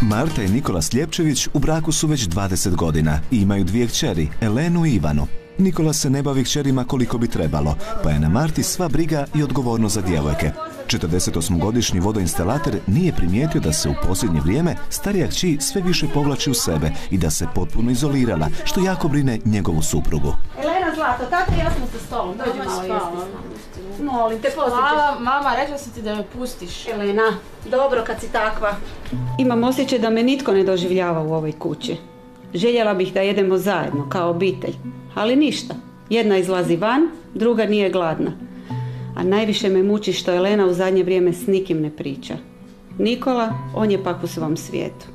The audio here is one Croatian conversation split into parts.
Marta i Nikola Sljepčević u braku su već 20 godina i imaju dvije kćeri, Elenu i Ivanu. Nikola se ne bavi kćerima koliko bi trebalo, pa je na Marti sva briga i odgovornost za djevojke. 48-godišnji vodoinstalater nije primijetio da se u posljednje vrijeme starija kći sve više povlači u sebe i da se potpuno izolirala, što jako brine njegovu suprugu. Elena, zlato, tata i ja smo sa stolom, dođi malo jesti. Molim te, posjećaš. Mama, rekla sam ti da me pustiš. Elena, dobro kad si takva. Imam osjećaj da me nitko ne doživljava u ovoj kući. Željela bih da jedemo zajedno, kao obitelj. Ali ništa. Jedna izlazi van, druga nije gladna. A najviše me muči što Elena u zadnje vrijeme s nikim ne priča. Nikola, on je pak u svom svijetu.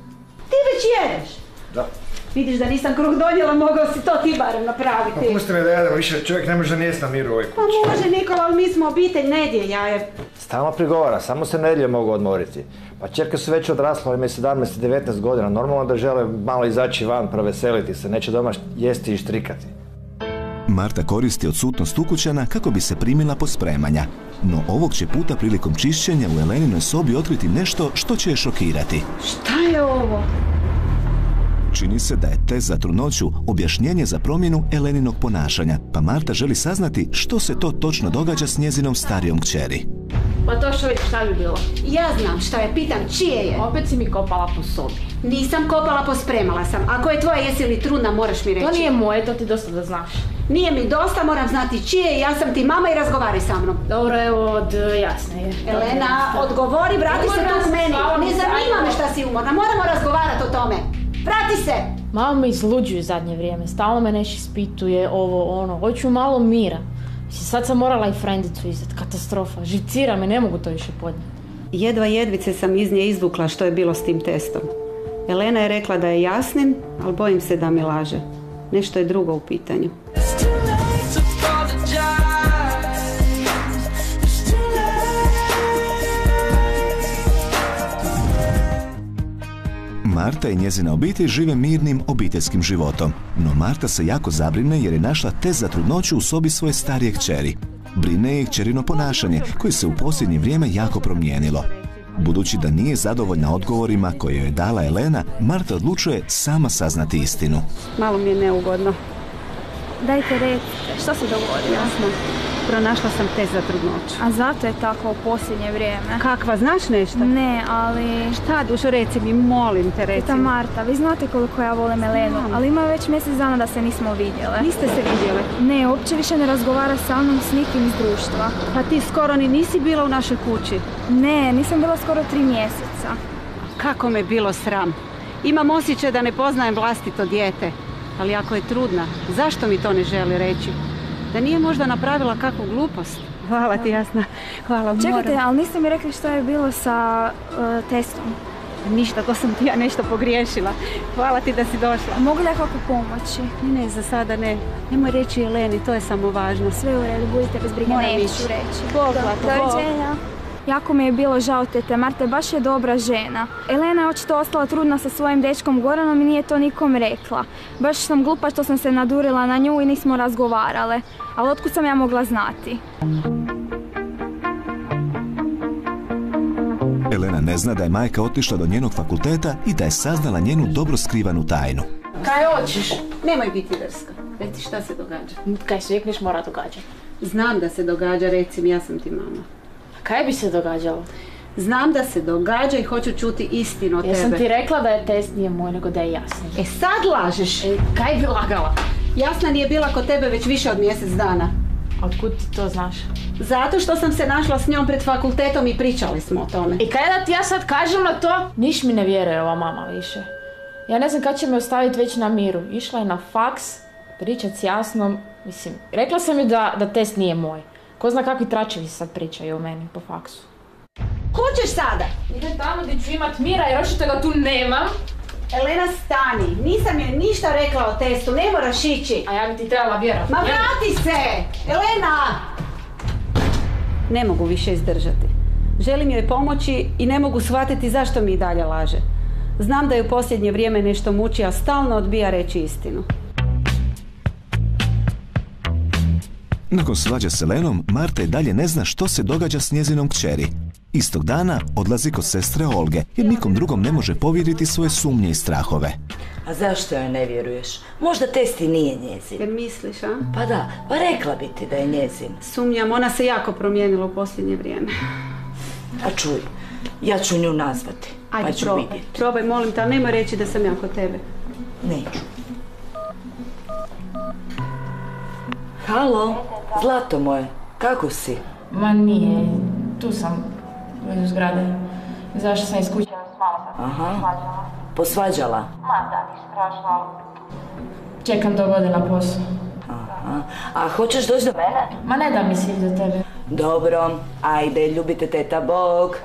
Ti već jedeš? Da. Vidiš da nisam kruh donijela, mogao si to ti barem napraviti. Pa pusti me da jademo više, čovjek ne može da jest na miru u ovoj kući. Pa može Nikola, ali mi smo obitelj, nedjelja jaje. Stalno prigovara, samo se nedjelje mogu odmoriti. Pa čerke su već odrasle, imaju 17-19 godina, normalno da žele malo izaći van, proveseliti se, neće doma jesti i štrikati. Marta koristi odsutnost ukućana kako bi se primila pospremanja. No ovog će puta prilikom čišćenja u Eleninoj sobi otkriti nešto što će je šokirati. Šta je ovo? Čini se da je test za trudnoću objašnjenje za promjenu Eleninog ponašanja, pa Marta želi saznati što se to točno događa s njezinom starijom kćeri. Pa to što vidiš, šta bi bilo? Ja znam šta je, pitam čije je. Opet si mi kopala po sobi. Nisam kopala, pospremala sam. Ako je tvoja, jesi li trudna, moraš mi reći. To nije moje, to ti dosta da znaš. Nije mi dosta, moram znati čije je, ja sam ti mama i razgovari sa mnom. Dobro, evo, od Jasne je. Elena, odgovori, vrati se tu k meni. Ne zanima me šta si umorna, moramo razgovarati o tome. Vrati se! Malo me izluđuju zadnje vrijeme, stalno me nešto ispituje, ovo, ono, hoću malo mira. Sad sam morala i frendicu izdati, katastrofa, živcira me, ne mogu to više podnijeti. Jedva jedvice sam iz nje izvukla što je bilo s tim testom. Elena je rekla da je Jasnin, ali bojim se da mi laže. Nešto je drugo u pitanju. Marta i njezina obitelj žive mirnim obiteljskim životom, no Marta se jako zabrine jer je našla test za trudnoću u sobi svoje starije kćeri. Brine je kćerino ponašanje koje se u posljednje vrijeme jako promijenilo. Budući da nije zadovoljna odgovorima koje joj je dala Elena, Marta odlučuje sama saznati istinu. Malo mi je neugodno. Dajte recite, što se dogodilo? Jasno, pronašla sam test za trudnoću. A zato je tako u posljednje vrijeme? Kakva, znaš nešto? Ne, ali... Šta, dušo, reci mi, molim te, reci mi. Pita Marta, vi znate koliko ja volim Elenu, ali ima već mjesec dana da se nismo vidjele. Niste se vidjele? Ne, uopće više ne razgovara sa mnom s nikim iz društva. Pa ti skoro ni nisi bila u našoj kući? Ne, nisam bila skoro 3 mjeseca. Kako me bilo sram. Imam osjećaj da ne poznajem vlastito dijete. Ali ako je trudna, zašto mi to ne želi reći? Da nije možda napravila kakvu glupost? Hvala ti, Jasna. Hvala, moram. Čekajte, ali niste mi rekli što je bilo sa testom? Ništa, to sam ti ja nešto pogriješila. Hvala ti da si došla. Mogu da kako pomoći? Ne, za sada ne. Nemoj reći Eleni, to je samo važno. Sve u redu, budite bez brige, neću reći. Bog, hvala. Doviđenja. Jako mi je bilo žao tete Marte, baš je dobra žena. Elena je očito ostala trudna sa svojim dečkom Goranom i nije to nikom rekla. Baš sam glupa što sam se nadurila na nju i nismo razgovarale. Ali otkud sam ja mogla znati? Elena ne zna da je majka otišla do njenog fakulteta i da je saznala njenu dobro skrivanu tajnu. Kaj hoćeš? Nemoj biti drska. Reci šta se događa. Kaj se uvijek nešto mora događati. Znam da se događa, reci mi, ja sam ti mama. Kaj bi se događalo? Znam da se događa i hoću čuti istinu od tebe. Ja sam ti rekla da je test nije moj, nego da je Jasna. E sad lažeš! E, kaj bi lagala? Jasna nije bila kod tebe već više od mjesec dana. A otkud ti to znaš? Zato što sam se našla s njom pred fakultetom i pričali smo o tome. I kaj da ti ja sad kažem na to? Niš mi ne vjeruje ova mama više. Ja ne znam kad će me ostaviti već na miru. Išla je na faks, pričat s Jasnom. Mislim, rekla sam joj da test nije moj. Ko zna kakvi tračevi sad pričaju o meni po faksu. Kućeš sada? Idem tamo gdje ću imat mira jer očito ga tu nemam. Elena, stani. Nisam joj ništa rekla o testu, ne moraš ići. A ja bi ti trebala vjerovati. Ma vrati se! Elena! Ne mogu više izdržati. Želim joj pomoći i ne mogu shvatiti zašto mi i dalje laže. Znam da je u posljednje vrijeme nešto muči, a stalno odbija reći istinu. Nakon svađa s Elenom, Marta i dalje ne zna što se događa s njezinom kćeri. Istog dana odlazi kod sestre Olge, jer nikom drugom ne može povjeriti svoje sumnje i strahove. A zašto joj ne vjeruješ? Možda testi nije njezin. Jer misliš, a? Pa da, pa rekla bi ti da je njezin. Sumnjam, ona se jako promijenila u posljednje vrijeme. A čuj, ja ću nju nazvati, pa ću vidjeti. Ajde, probaj, molim te, ali nemoj reći da sam ja kod tebe. Neću. Halo, zlato moje, kako si? Ma nije, tu sam, u zgrade. Zašto sam iz kuće? Aha, posvađala? Ma da, niš strašno. Čekam do godine na posao. Aha, a hoćeš doći do mene? Ma ne da mi si do tebe. Dobro, ajde, ljubite teta Bog.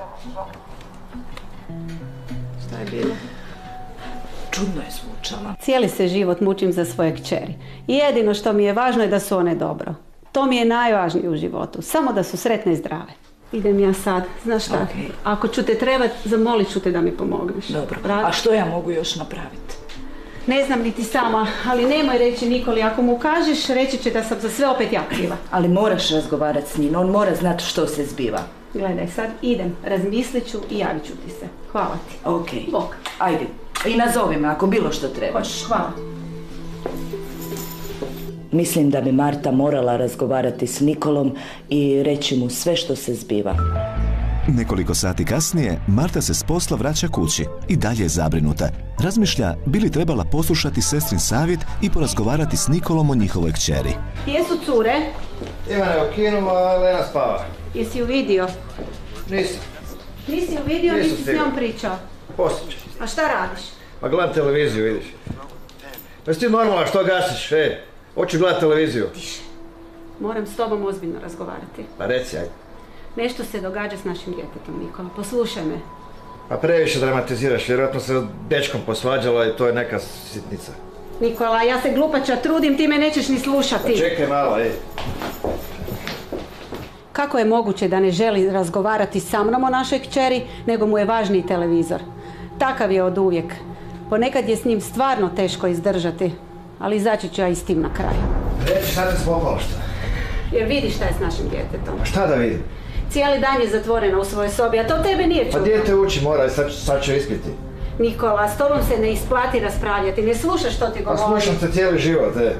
Šta je bilo? Čudno je zvučala. Cijeli se život mučim za svoje kćeri. Jedino što mi je važno je da su one dobro. To mi je najvažnije u životu. Samo da su sretne i zdrave. Idem ja sad. Znaš šta? Ako ću te trebat, zamolit ću te da mi pomogneš. Dobro. A što ja mogu još napraviti? Ne znam niti sama, ali nemoj reći Nikoli. Ako mu kažeš, reći će da sam za sve opet ja kriva. Ali moraš razgovarati s njim. On mora znati što se zbiva. Gledaj, sad idem. Razmislit ću i javit ću ti se. Hvala ti. Okej. Bog. Ajde. I nazovi me ako bilo što trebaš. Hvala. Mislim da bi Marta morala razgovarati s Nikolom i reći mu sve što se zbiva. Nekoliko sati kasnije Marta se s posla vraća kući i dalje je zabrinuta. Razmišlja bi li trebala poslušati sestrin savjet i porazgovarati s Nikolom o njihovoj kćeri. Gdje su cure? Ivana je u kinu, a Elena spava. Jesi ju vidio? Nisam. Nisi ju vidio, nisi s njom pričao? Poslije. A šta radiš? Pa gledam televiziju, vidiš. Pa si ti normalna, što gasiš, ej? Hoću gledati televiziju. Tiše. Moram s tobom ozbiljno razgovarati. Pa reci, ajde. Nešto se događa s našim djetetom, Nikola. Poslušaj me. Pa previše dramatiziraš. Vjerojatno se dečkom posvađala i to je neka sitnica. Nikola, ja se glupača trudim, ti me nećeš ni slušati. Pa čekaj malo, ej. Kako je moguće da ne želi razgovarati sa mnom o našoj kćeri, nego mu je važniji televizor? Takav je od uvijek. Ponekad je s njim stvarno teško izdržati, ali izaći ću ja i s tim na kraju. Reći šta te spopalo, šta? Jer vidiš šta je s našim djetetom. A šta da vidim? Cijeli dan je zatvorena u svojoj sobi, a to tebe nije čudno. Pa dijete uči, mora, sad ću ispiti. Nikola, s tobom se ne isplati raspravljati, ne slušaš što ti govorim. Pa slušam te cijeli život, e.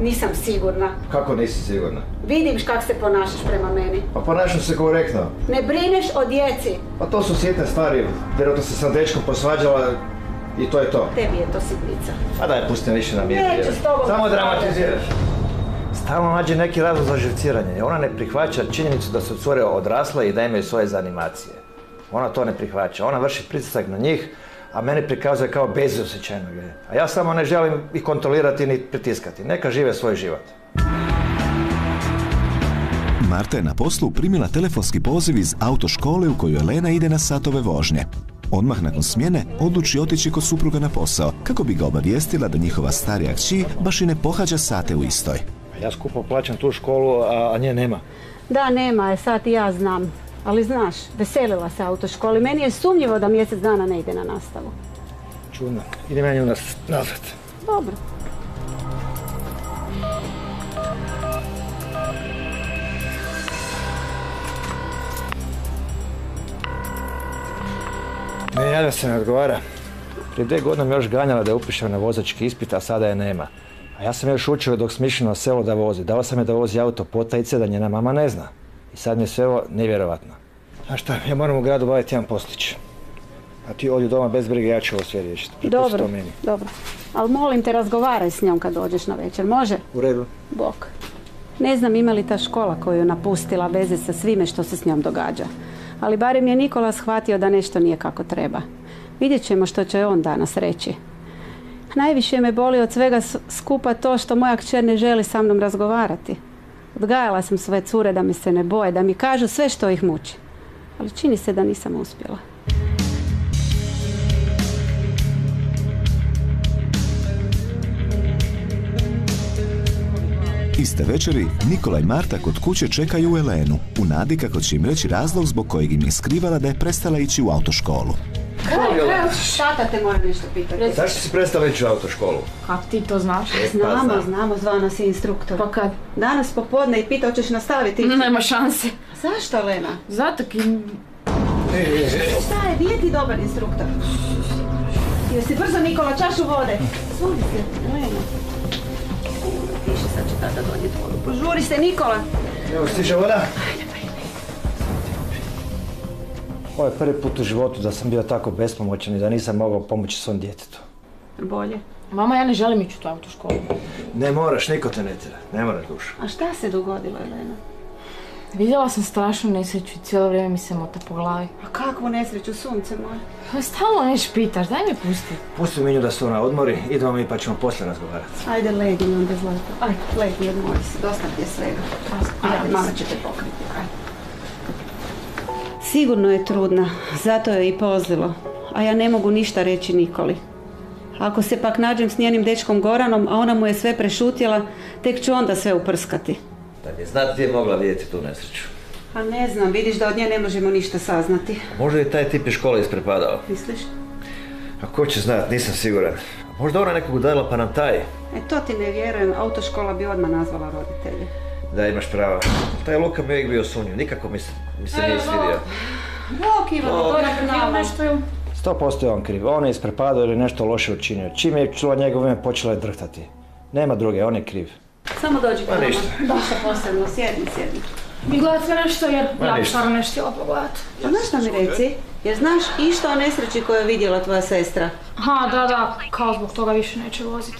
Nisam sigurna. Kako nisi sigurna? Vidim kako se ponašaš prema meni. Pa ponašam se korektno. Ne brineš o djeci. Pa to su sitne stvari. Vjerojatno se sam dečkom posvađala i to je to. Tebi je to sitnica. Pa daj, pusti me više na miru. Neću s tobom. Samo dramatiziraš. Stalno nađe neki razlog za živciranje. Ona ne prihvaća činjenicu da su cure odrasle i da imaju svoje zanimacije. Ona to ne prihvaća. Ona vrši pritisak na njih, a mene prikazuje kao bezosjećajnog. A ja samo ne želim ih kontrolirati ni pritiskati. Neka žive svoj život. Marta je na poslu primila telefonski poziv iz autoškole u koju Elena ide na satove vožnje. Odmah nakon smjene odluči otići kod supruga na posao, kako bi ga obavijestila da njihova starija kći baš i ne pohađa sate u istoj. Ja skupo plaćam tu školu, a nje nema. Da, nema je, sad i ja znam. Ali znaš, veselila se autoškoli. Meni je sumnjivo da mjesec dana ne ide na nastavu. Čudno. Idem ja nju nazad. Dobro. Ne javlja se, ne odgovara. Prije 2 godine me još ganjala da je upišem na vozački ispit, a sada je nema. A ja sam još učio dok smišljeno selo da vozi. Dao sam je da vozi auto potajice da njena mama ne zna. I sad mi je sve ovo nevjerovatno. Znaš šta, ja moram u gradu baviti jedan poslić. A ti ovdje doma bez brige, ja ću ovo sve riješiti. Dobro, dobro. Ali molim te, razgovaraj s njom kad dođeš na večer, može? U redu. Bok. Ne znam ima li ta škola koju je napustila veze sa svime što se s njom događa. Ali barem je Nikola shvatio da nešto nije kako treba. Vidjet ćemo što će on danas reći. Najviše me boli od svega skupa to što moja kćer ne želi sa mnom razgovarati. Odgajala sam svoje cure da me se ne boje, da mi kažu sve što ih muči. Ali čini se da nisam uspjela. Iste večeri Nikola i Marta kod kuće čekaju Elenu, u nadi kako će im reći razlog zbog kojeg im je skrivala da je prestala ići u autoškolu. Tata te moram nešto pitati. Zašto si prestala ići u autoškolu? Kako ti to znaš? Znamo, zvao nas je instruktor. Pa kad? Danas popodne i pitao ćeš nastaviti. Nema šanse. Zašto, Lena? Zato ki... Šta je, gdje ti dobar instruktor? Jesi brzo, Nikola, čašu vode. Svudi se, nemojmo. Tiši, sad će tata donijeti vodu. Požuri se, Nikola. Evo, stiže voda. Ovo je prvi put u životu da sam bio tako bespomoćan i da nisam mogao pomoći svom djetetu. Bolje. Mama, ja ne želim ići u tu autoškolu. Ne moraš, niko te ne tjera. Ne moraš, dušo. A šta se dogodilo, Elena? Vidjela sam strašnu nesreću i cijelo vrijeme mi se mota po glavi. A kakvu nesreću, sunce moje? Stalno neš pitaš, daj mi pusti. Pusti Minju da se ona odmori, idemo mi pa ćemo poslije razgovarati. Ajde, legni onda, Zlato. Ajde, legni, odmori se, dosta ti je svega. Ajde, mama će te pokriti. Sigurno je trudna, zato joj je i pozlilo. A ja ne mogu ništa reći Nikoli. Ako se pak nađem s njenim dečkom Goranom, a ona mu je sve prešutjela, tek ću onda sve uprskati. Da bi znati ti je mogla vidjeti tu nesreću. A ne znam, vidiš da od nje ne možemo ništa saznati. Možda je taj tip iz škole isprepadao. Misliš? A ko će znat, nisam siguran. Možda ona nekog udarila pa nam taj. E to ti ne vjerujem, autoškola bi odmah nazvala roditelje. Da, imaš prava. Taj Luka mi je uvijek bio sumnjiv, nikako mi se nije svidio. Bok, Ivana, to je kriv nešto je... 100% je on kriv, on je isprepadao ili nešto loše učinio. Čim je čula njegov ime, počela je drhtati. Nema druge, on je kriv. Samo dođi k nama. Došla posebno, sjedni. Mi gledati sve nešto jer ja stvarno ne htjela pogledati. Pa znaš šta mi reci? Jer znaš išta o nesreći koju je vidjela tvoja sestra? Aha, da, kao zbog toga više neće voziti.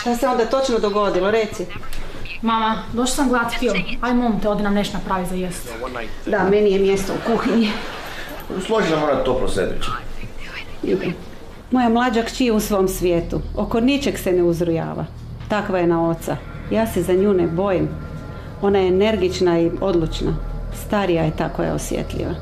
Šta se onda točno dogodilo, reci? Mama, došla sam gledati film. Aj mom te, odi nam nešto napravi za jest. Da, meni je mjesto u kuhinji. Složi nam ona toplo sedmiće. Moja mlađa kći je u svom svijetu. Oko ničeg se ne uzrujava. Takva je na oca. Ja se za nju ne bojim. Ona je energična i odlučna. Starija je tako je osjetljiva.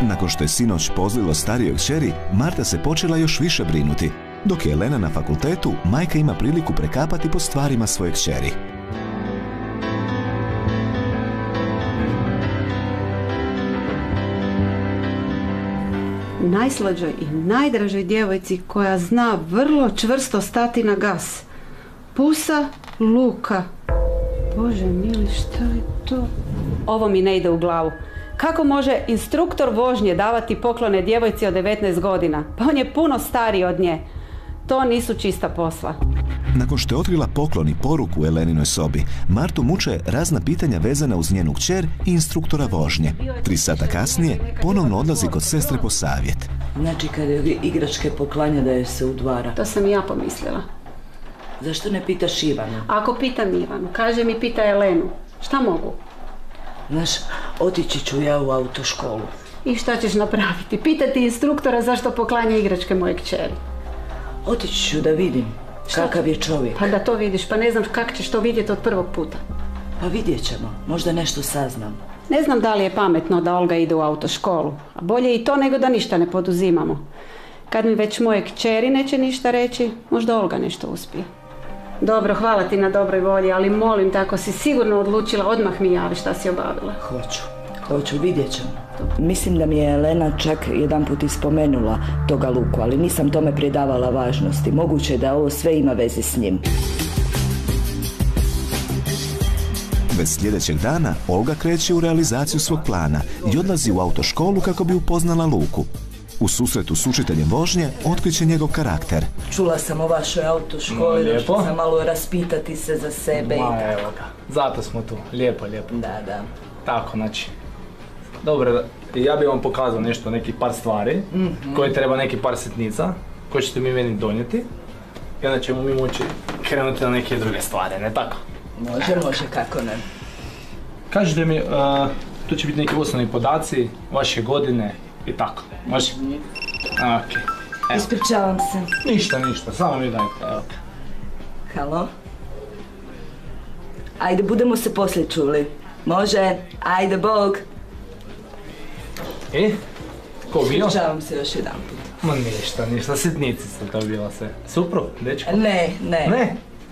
Nakon što je sinoć pozlilo starijoj kćeri, Marta se počela još više brinuti. Dok je Elena na fakultetu, majka ima priliku prekapati po stvarima svoje kćeri. Najslađoj i najdražoj djevojci koja zna vrlo čvrsto stati na gas. Pusa Luka. Bože mili, šta je to? Ovo mi ne ide u glavu. Kako može instruktor vožnje davati poklone djevojci od 19 godina? Pa on je puno stariji od nje. To nisu čista posla. Nakon što je otkrila poklon i poruku u Eleninoj sobi, Martu muče razna pitanja vezana uz njenu kćer i instruktora vožnje. 3 sata kasnije ponovno odlazi kod sestre po savjet. Znači kad je igračke poklanja da joj se udvara. To sam i ja pomislila. Zašto ne pitaš Ivana? Ako pitam Ivanu, kaže mi pita Elenu. Šta mogu? Znaš, otići ću ja u autoškolu. I šta ćeš napraviti? Pitati instruktora zašto poklanja igračke moje kćeri. Otići ću da vidim. Kakav je čovjek? Pa da to vidiš, pa ne znam kak ćeš to vidjeti od prvog puta. Pa vidjet ćemo, možda nešto saznam. Ne znam da li je pametno da Olga ide u autoškolu, a bolje i to nego da ništa ne poduzimamo. Kad mi već moje kćeri neće ništa reći, možda Olga nešto uspije. Dobro, hvala ti na dobroj volji, ali molim te, ako si sigurno odlučila, odmah mi javi šta si obavila. Hoću, vidjet ćemo. Mislim da mi je Elena čak jedanput ispomenula toga Luku, ali nisam tome pridavala važnosti. Moguće je da ovo sve ima veze s njim. Već sljedećeg dana Olga kreće u realizaciju svog plana i odlazi u autoškolu kako bi upoznala Luku. U susretu s učiteljem vožnje otkriće njegov karakter. Čula sam o vašoj autoškoli, da ću sam malo raspitati se za sebe i tako. Evo ga, zato smo tu. Lijepo. Da. Tako, znači. Dobro, ja bih vam pokazao nešto, neki par stvari, koje treba neki par sitnica, koje ćete mi meni donijeti. I onda ćemo mi moći krenuti na neke druge stvari, ne tako? Može, kako ne. Kažete mi, tu će biti neki osnovni podaci, vaše godine i tako, može? Okej. Ispričavam se. Ništa, samo mi dajte, evo. Halo? Ajde, budemo se poslije čuli. Može, ajde, Bog. E, ko bio? Ispričavam se još jedan put. Ma ništa, sitnici sam to bila sve. Suprug, dečko? Ne.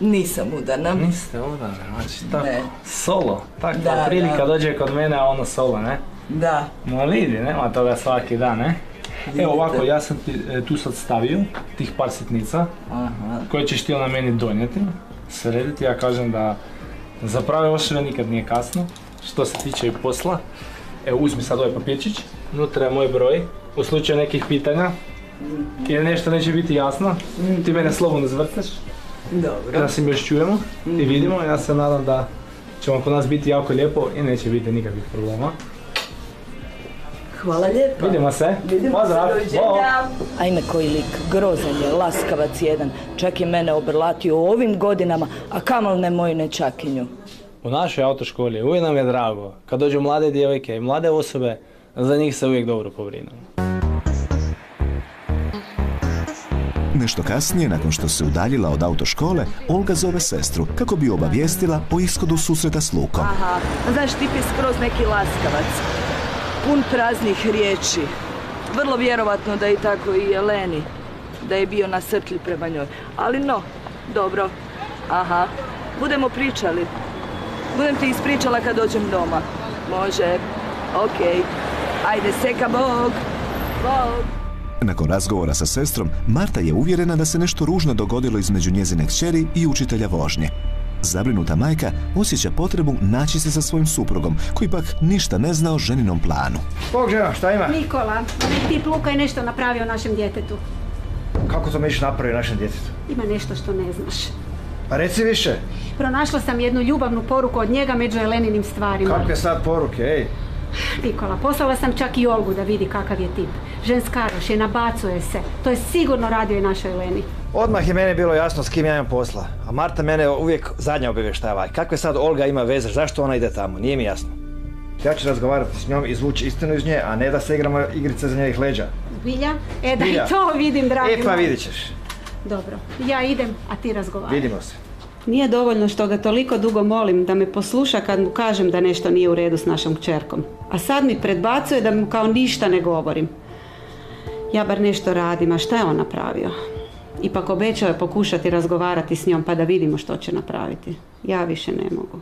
Nisam udana. Niste udana, znači tako. Solo, takva prilika dođe kod mene, a ono solo, ne? Da. Ma vidi, nema toga svaki dan, ne? Evo ovako, ja sam tu sad stavio tih par sitnica koje ćeš ti ona meni donijeti, srediti, ja kažem da Za prave oševe nikad nije kasno. Što se tiče i posla, evo uzmi sad ovaj papirčić, unutra je moj broj, u slučaju nekih pitanja ili nešto neće biti jasno, ti mene slobodno zvrtaš. Dobro. Da se mi još čujemo i vidimo, ja se nadam da ćemo kod nas biti jako lijepo i neće biti nikakvih problema. Hvala lijepa. Vidimo se. Pozdrav. Ajme koji lik, grozan je, laskavac jedan. Čak je mene obrlatio u ovim godinama, a kamol ne moju nečakinju. U našoj autoškoli uvijek nam je drago kad dođu mlade djevojke i mlade osobe, za njih se uvijek dobro pobrinu. Nešto kasnije, nakon što se udaljila od autoškole, Olga zove sestru kako bi obavijestila o ishodu susreta s Lukom. Aha, znaš, tip je skroz neki laskavac. Pun praznih riječi. Vrlo vjerovatno da je tako i Eleni, da je bio na srtlji prema njoj. Ali no, dobro. Aha, budemo pričali. Budem ti ispričala kad dođem doma. Može, okej. Ajde, seka Bog. Bog. Nakon razgovora sa sestrom, Marta je uvjerena da se nešto ružno dogodilo između njezine kćeri i učitelja vožnje. Zabrinuta majka osjeća potrebu naći se sa svojim suprugom, koji pak ništa ne zna o ženinom planu. Bog žena, šta ima? Nikola, tip Luka je nešto napravio našem djetetu. Kako to misliš napravio našem djetetu? Ima nešto što ne znaš. Pa reci više. Pronašla sam jednu ljubavnu poruku od njega među Eleninim stvarima. Kakve sad poruke, ej? Nikola, poslala sam čak i Olgu da vidi kakav je tip. Ženskaroš je, nabacuje se. To je sigurno radio i našoj Eleni. Odmah je mene bilo jasno s kim ja imam posla. A Marta mene uvijek zadnja obavještava. Kakve sad Olga ima veze, zašto ona ide tamo? Nije mi jasno. Ja ću razgovarati s njom, izvući istinu iz nje, a ne da se igramo igrice za njenih leđa. Bilja? E da i to vidim, dragi moj. E pa vidit ćeš. Dobro, ja idem, a ti razgovaram. Vidimo se. Nije dovoljno što ga toliko dugo molim da me posluša kad mu kažem da nešto nije u redu s našom kćerkom. A sad mi predbacuje da mu kao ništa ne govorim. Ja bar nešto radim, a šta je on napravio? Ipak obećao je pokušati razgovarati s njom pa da vidimo što će napraviti. Ja više ne mogu.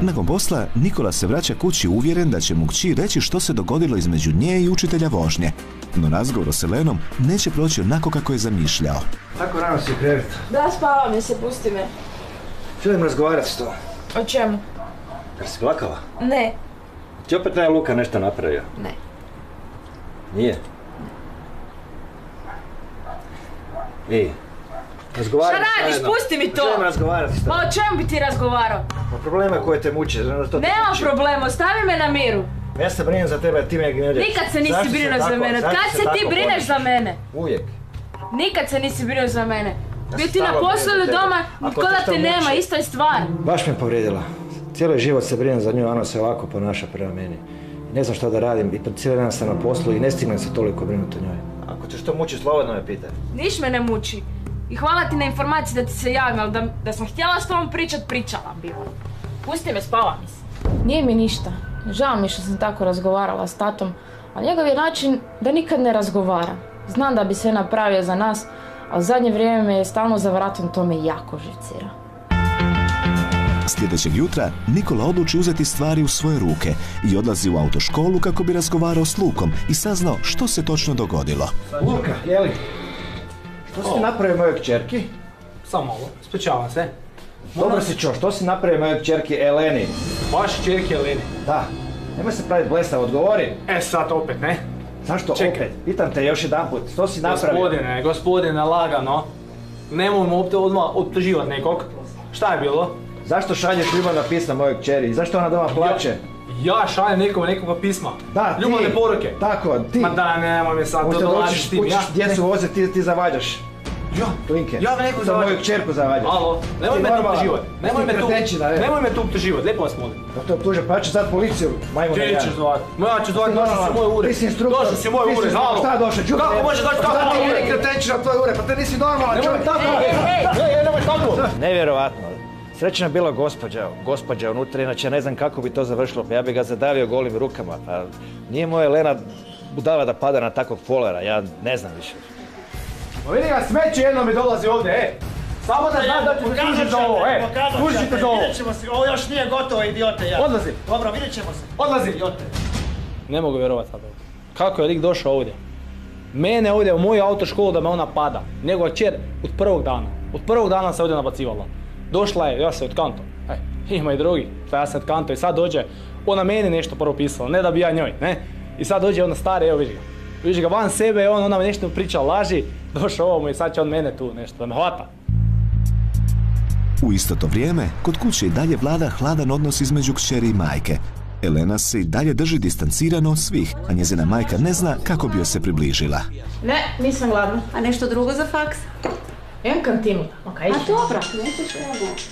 Nakon posla, Nikola se vraća kući uvjeren da će mu kći reći što se dogodilo između nje i učitelja vožnje. No razgovor s Elenom neće proći onako kako je zamišljao. Tako rano si u krevetu. Da, spava mi se, pusti me. Želim razgovarati s tobom. O čemu? Jer si plakala? Ne. Ti opet ne je Luka nešto napravio? Ne. Nije? Ne. Ej. Šta radiš? Pusti mi to! Želim razgovarati s tobom. O čemu bi ti razgovarao? O problema koje te muče. Nemam problema, ostavi me na miru. Ja se brinem za tebe, ti me ignoriraš. Nikad se nisi brinuo za mene. Kad se ti brineš za mene? Uvijek. Nikad se nisi brinuo za mene. Bio ti na poslu ili doma, nikoda te nema, isto je stvar. Baš me povrijedila. Cijeli život se brinem za nju, ona se ovako ponaša prema meni. Ne znam šta da radim i cijeli dan sam na poslu i ne stignem se toliko brinuti o njoj. Ako te što muči, slobodno me pitaj. Niš me ne muči. I hvala ti na informaciji da ti se javim, ali da sam htjela s tobom pričat, pričala bila. Pusti me, spava mi se. Nije mi ništa. Žao mi što sam tako razgovarala s tatom, ali njegov je način da nikad ne razgovara. Znam da bi sve napravio za nas, a u zadnje vrijeme me je stalno za vratom, to me jako živcira. Sljedećeg jutra Nikola odluči uzeti stvari u svoje ruke i odlazi u autoškolu kako bi razgovarao s Lukom i saznao što se točno dogodilo. Luka, jeli? Što si napravio mojoj kćerki? Samo ovo, ispričavam se. Dobro si čuo, što si napravio mojoj kćerki Eleni? Vašoj kćerki Eleni? Da. Nemoj se praviti blesav, odgovori. E sad opet, ne? Zašto opet? Pitam te još jedan put, što si napravio? Gospodine, lagano. Nemojmo odmah optuživati nekog. Šta je bilo? Zašto šalješ ljubavna pisma mojoj kćeri? Zašto ona doma plače? Ja šaljem nekoga pisma. Da, ti. Ljubavne poruke. Tako, ti. Ma da, nemoj me sad, to dolaziš s tim. Učiš djecu voze, ti zavađaš. Ja me nekog zavađam. Za moju kćerku zavađam. Alo, nemoj me tu optuživati. Nemoj me tu optuživati, lijepo vas molim. Da te optužem, pa ja ću sad policiju, majmuna ja. Ti ćeš zvati. Ja ću zvati, došao si u moj ured. Ti si instruktor. Došao si u moj ured, halo. Šta došao? Kako može doći tako u moj ured? Kretenčina u tvoj ured, pa te nisi normalan čovjek. Nemoj tako. Nevjerovatno. Srećno je bila gospođa unutra, inače ne znam kako bi to završilo, pa ja bi ga zadavio golim rukama, pa nije moja Elena budala da pada na takvog polera, ja ne znam više. Pa vidi ga, smeće jedno mi dolazi ovdje, Samo da znam da ću se tužiti za ovo, tužite za ovo. Vidjet ćemo se, ovo još nije gotovo, idiote, ja. Odlazi. Dobro, vidjet ćemo se. Odlazi, idiote. Ne mogu vjerovati sad. Kako je lik došao ovdje? Mene ovdje u moju autoškolu da me ona pada, nego kćer od prvog dana. Od prvog dana se ovdje nabacivala. Došla je, ja se otkanto. Ima i drugi, ja sam otkanto i sad dođe, ona meni nešto prvo pisala, ne da bi ja njoj, ne? I sad dođe ona stara, evo vidiš ga. Vidiš ga van sebe, je ona mi nešto priča, laži, došao ovom i sad će on mene tu nešto, da me hvata. U isto to vrijeme, kod kuće i dalje vlada hladan odnos između kćeri i majke. Elena se i dalje drži distancirano od svih, a njezina majka ne zna kako bi joj se približila. Ne, nisam gladna. A nešto drugo za faks? Imam kantinu. A dobra, nešto ću ja gledati.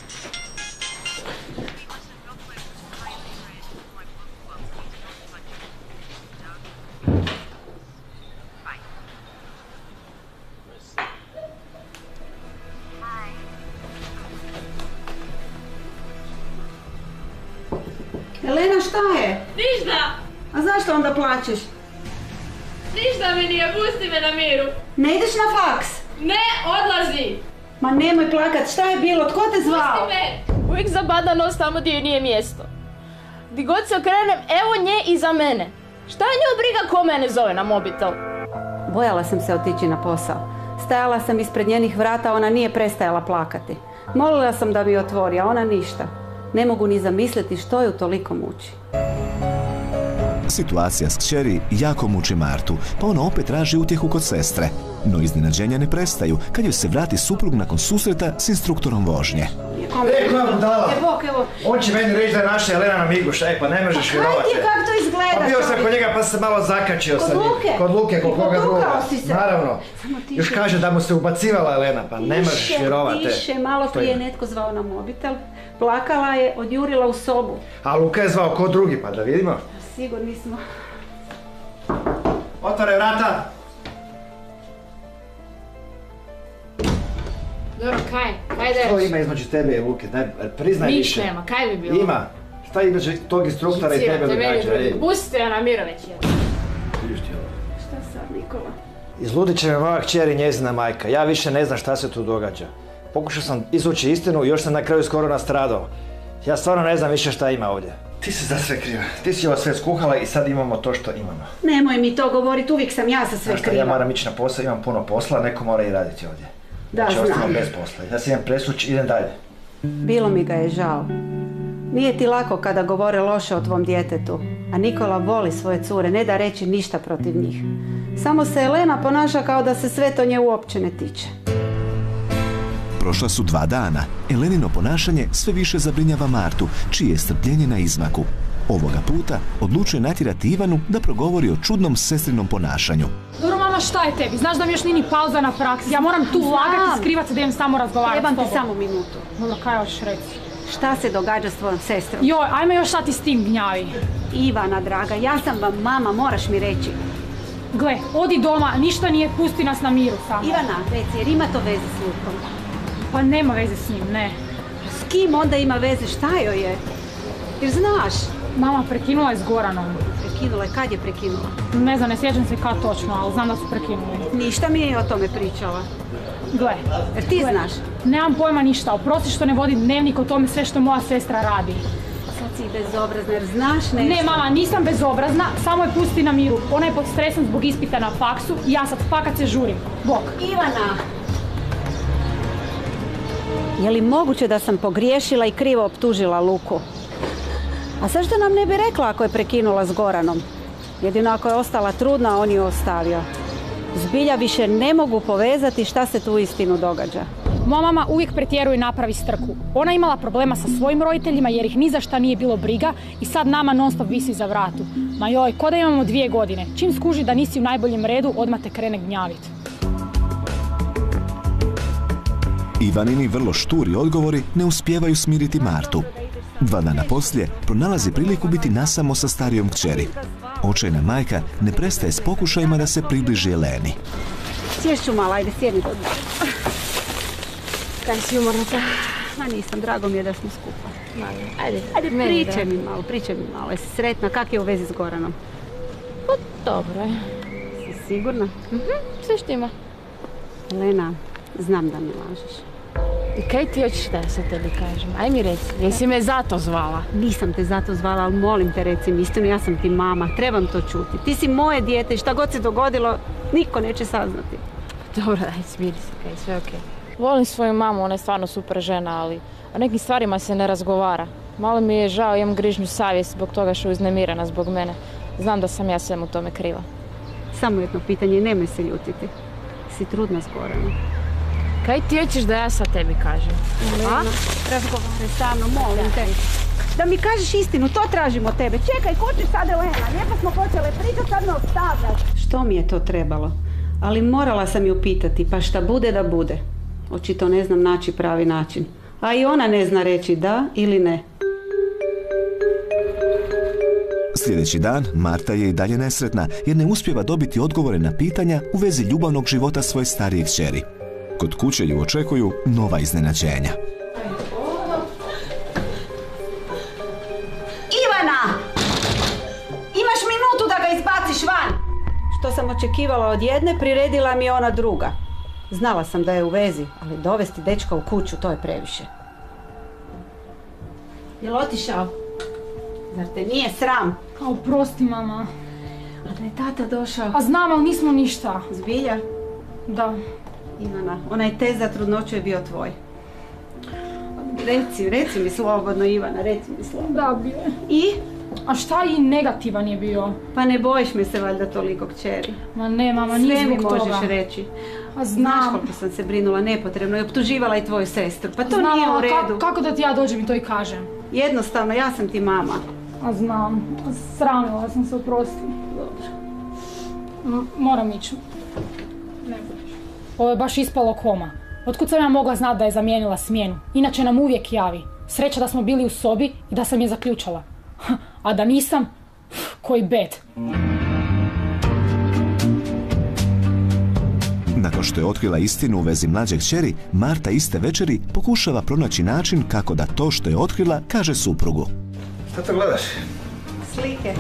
Elena, šta je? Ništa! A zašto onda plačeš? Ništa mi nije, pusti me na miru. Ne ideš na faks? Ne, odlazi! Ma nemoj plakat, šta je bilo, tko te zvao? Pusti me! Uvijek zabada nos tamo gdje joj nije mjesto. Gdje god se okrenem, evo nje iza mene. Šta je nju briga ko mene zove na mobitel? Bojala sam se otići na posao. Stajala sam ispred njenih vrata, ona nije prestajala plakati. Molila sam da mi otvori, a ona ništa. Ne mogu ni zamisliti što ju toliko muči. Situacija s kćeri jako muči Martu, pa ona opet traži utjehu kod sestre. No iznenađenja ne prestaju kad joj se vrati suprug nakon susreta s instruktorom vožnje. Koja budala! On će meni reći da je naša Elena na migu, šta je, pa ne možeš vjerovati. Pa kaj ti je kako to izgleda? Pa bio sam kod njega pa sam malo zakačio sa njim. Kod Luke? Kod Luke, kod koga druga. Naravno. Još kaže da mu se ubacivala Elena, pa ne možeš vjerovati. Tiše, malo prije je netko zvao na mobitel. Plakala je, odjurila u sobu. A Luka je zvao ko drugi, pa da vidimo. Sigurni smo. Otvore vrata! Dobro, kaj? Kaj da reći? Što ima između tebe i Luke? Priznaj više. Niš nema, kaj bi bilo? Ima. Šta ima tog instruktora i tebe događa? Pustite joj na miru već jedno. Šta sad, Nikola? Izludit će me moja kćer i njezina majka. Ja više ne znam šta se tu događa. Pokušao sam izvući istinu i još sam na kraju skoro nastradao. Ja stvarno ne znam više šta ima ovdje. Ti si za sve kriva. Ti si ovo sve skuhala i sad imamo to što imamo. Nemoj mi to govorit, uvijek sam ja za sve kriva. Zašto ja moram ići na posao, imam puno posla, neko mora i raditi ovdje. Da, znam. Ostalo bez posla. Ja si imam presuć, idem dalje. Bilo mi ga je žao. Nije ti lako kada govore loše o tvom djetetu, a Nikola voli svoje cure, ne da reći ništa protiv njih. Samo se Elena ponaša kao da se sve to nje uopće ne tiče. Prošla su 2 dana. Elenino ponašanje sve više zabrinjava Martu, čije je strpljenje na izmaku. Ovoga puta odlučuje natjerati Ivanu da progovori o čudnom sestrinom ponašanju. Dobro, mama, šta je tebi? Znaš da mi još nije ni pauza na praksi. Ja moram tu lagati, skrivat se da idem samo razgovarati s tobom. Trebam ti samo minutu. Ono, kaj još reći? Šta se događa s tvojom sestrom? Joj, ajme još šta ti s tim gnjavi. Ivana, draga, ja sam vam mama, moraš mi reći. Gle, odi doma, ništa nije, pusti nas na miru samo. Ivana, reci, jer ima to veze s Lukom? Pa nema veze s njim, ne. S kim onda ima veze, šta joj je? Jer znaš... Mama, prekinula je s Goranom. Prekinula je? Kad je prekinula? Ne znam, ne sjećam se kad točno, ali znam da su prekinuli. Ništa mi je o tome pričala. Gle. Jer ti znaš? Nemam pojma ništa, oprosti što ne vodi dnevnik o tome sve što moja sestra radi. Sad si bezobrazna, jer znaš nešto? Ne, mama, nisam bezobrazna, samo je pusti na miru. Ona je pod stresom zbog ispita na faksu i ja sad fakat se žurim. Bok. Ivana! Je li moguće da sam pogriješila i krivo optužila Luku? A zašto nam ne bi rekla ako je prekinula s Goranom? Jedino ako je ostala trudna, on ju ostavio. Zbilja više ne mogu povezati šta se tu u istinu događa. Moja mama uvijek pretjeruje i napravi strku. Ona je imala problema sa svojim roditeljima jer ih ni za šta nije bilo briga i sad nama non stop visi za vratu. Ma joj, ko da imamo 2 godine. Čim skuži da nisi u najboljem redu, odmah te krene gnjaviti. Ivanini vrlo šturi odgovori ne uspijevaju smiriti Martu. 2 dana poslije pronalazi priliku biti nasamo sa starijom kćeri. Očajna majka ne prestaje s pokušajima da se približi Eleni. Sješću malo, ajde sjedni do dne. Kaj si umorna sam? Ma nisam, drago mi je da smo skupa. Ajde, pričaj mi malo. Jesi sretna, kak je u vezi s Goranom? Pa dobro je. Si sigurna? Sve štima. Elena... Znam da mi lažeš. I kaj ti hoćeš da ja sad tebi kažem? Aj mi reci, jesi me zato zvala? Nisam te zato zvala, ali molim te reci mi istinu, ja sam ti mama, trebam to čuti. Ti si moje dijete i šta god se dogodilo, niko neće saznati. Dobro, daj, smiri se, kaj, sve okej. Volim svoju mamu, ona je stvarno super žena, ali O nekim stvarima se ne razgovara. Malo mi je žao, imam grižnju savjest zbog toga što je uznemirena zbog mene. Znam da sam ja svemu u tome kriva. Samo jedno pitanje, nemoj se ljutiti. Si trudna s Goranom. Kaj ti hoćeš da ja sa tebi kažem? Elena, razgovaraj sa mnom, molim te. Da mi kažeš istinu, to tražimo od tebe. Čekaj, ko će sad Elena? Lijepo smo počele pričati, sad me ostavljaš. Što mi je to trebalo? Ali morala sam ju pitati, pa šta bude da bude. Očito ne znam naći pravi način. A i ona ne zna reći da ili ne. Sljedeći dan Marta je i dalje nesretna jer ne uspijeva dobiti odgovore na pitanja u vezi ljubavnog života svoje starije kćeri. Kod kuće ju očekuju nova iznenađenja. Ivana! Imaš minutu da ga izbaciš van! Što sam očekivala od jedne, priredila mi je ona druga. Znala sam da je u vezi, ali dovesti dečka u kuću, to je previše. Jel' otišao? Zar te nije sram? Oprosti, mama. A da je tata došao? A znam, ali nismo ništa. Zbilja? Da. Ivana, onaj test za trudnoću je bio tvoj. Reci mi slobodno, Ivana, reci mi slobodno. Da, bio je. I? A šta i negativan je bio? Pa ne bojiš me se valjda toliko, kćeri. Ma ne, mama, nije zbog toga. Sve mi možeš reći. A znam. Znaš koliko sam se brinula nepotrebno i optuživala i tvoju sestru. Pa to nije u redu. Kako da ti ja dođem i to i kažem? Jednostavno, ja sam ti mama. A znam. Sramila sam se, oprosti. Dobro. Moram ići. Ne bojiš. Ovo je baš ispalo koma. Otkud sam ja mogla znat da je zamijenila smjenu? Inače nam uvijek javi. Sreća da smo bili u sobi i da sam je zaključala. A da nisam, koji bed. Nakon što je otkrila istinu u vezi mlađeg kćeri, Marta iste večeri pokušava pronaći način kako da to što je otkrila kaže suprugu. Šta to gledaš? Slike.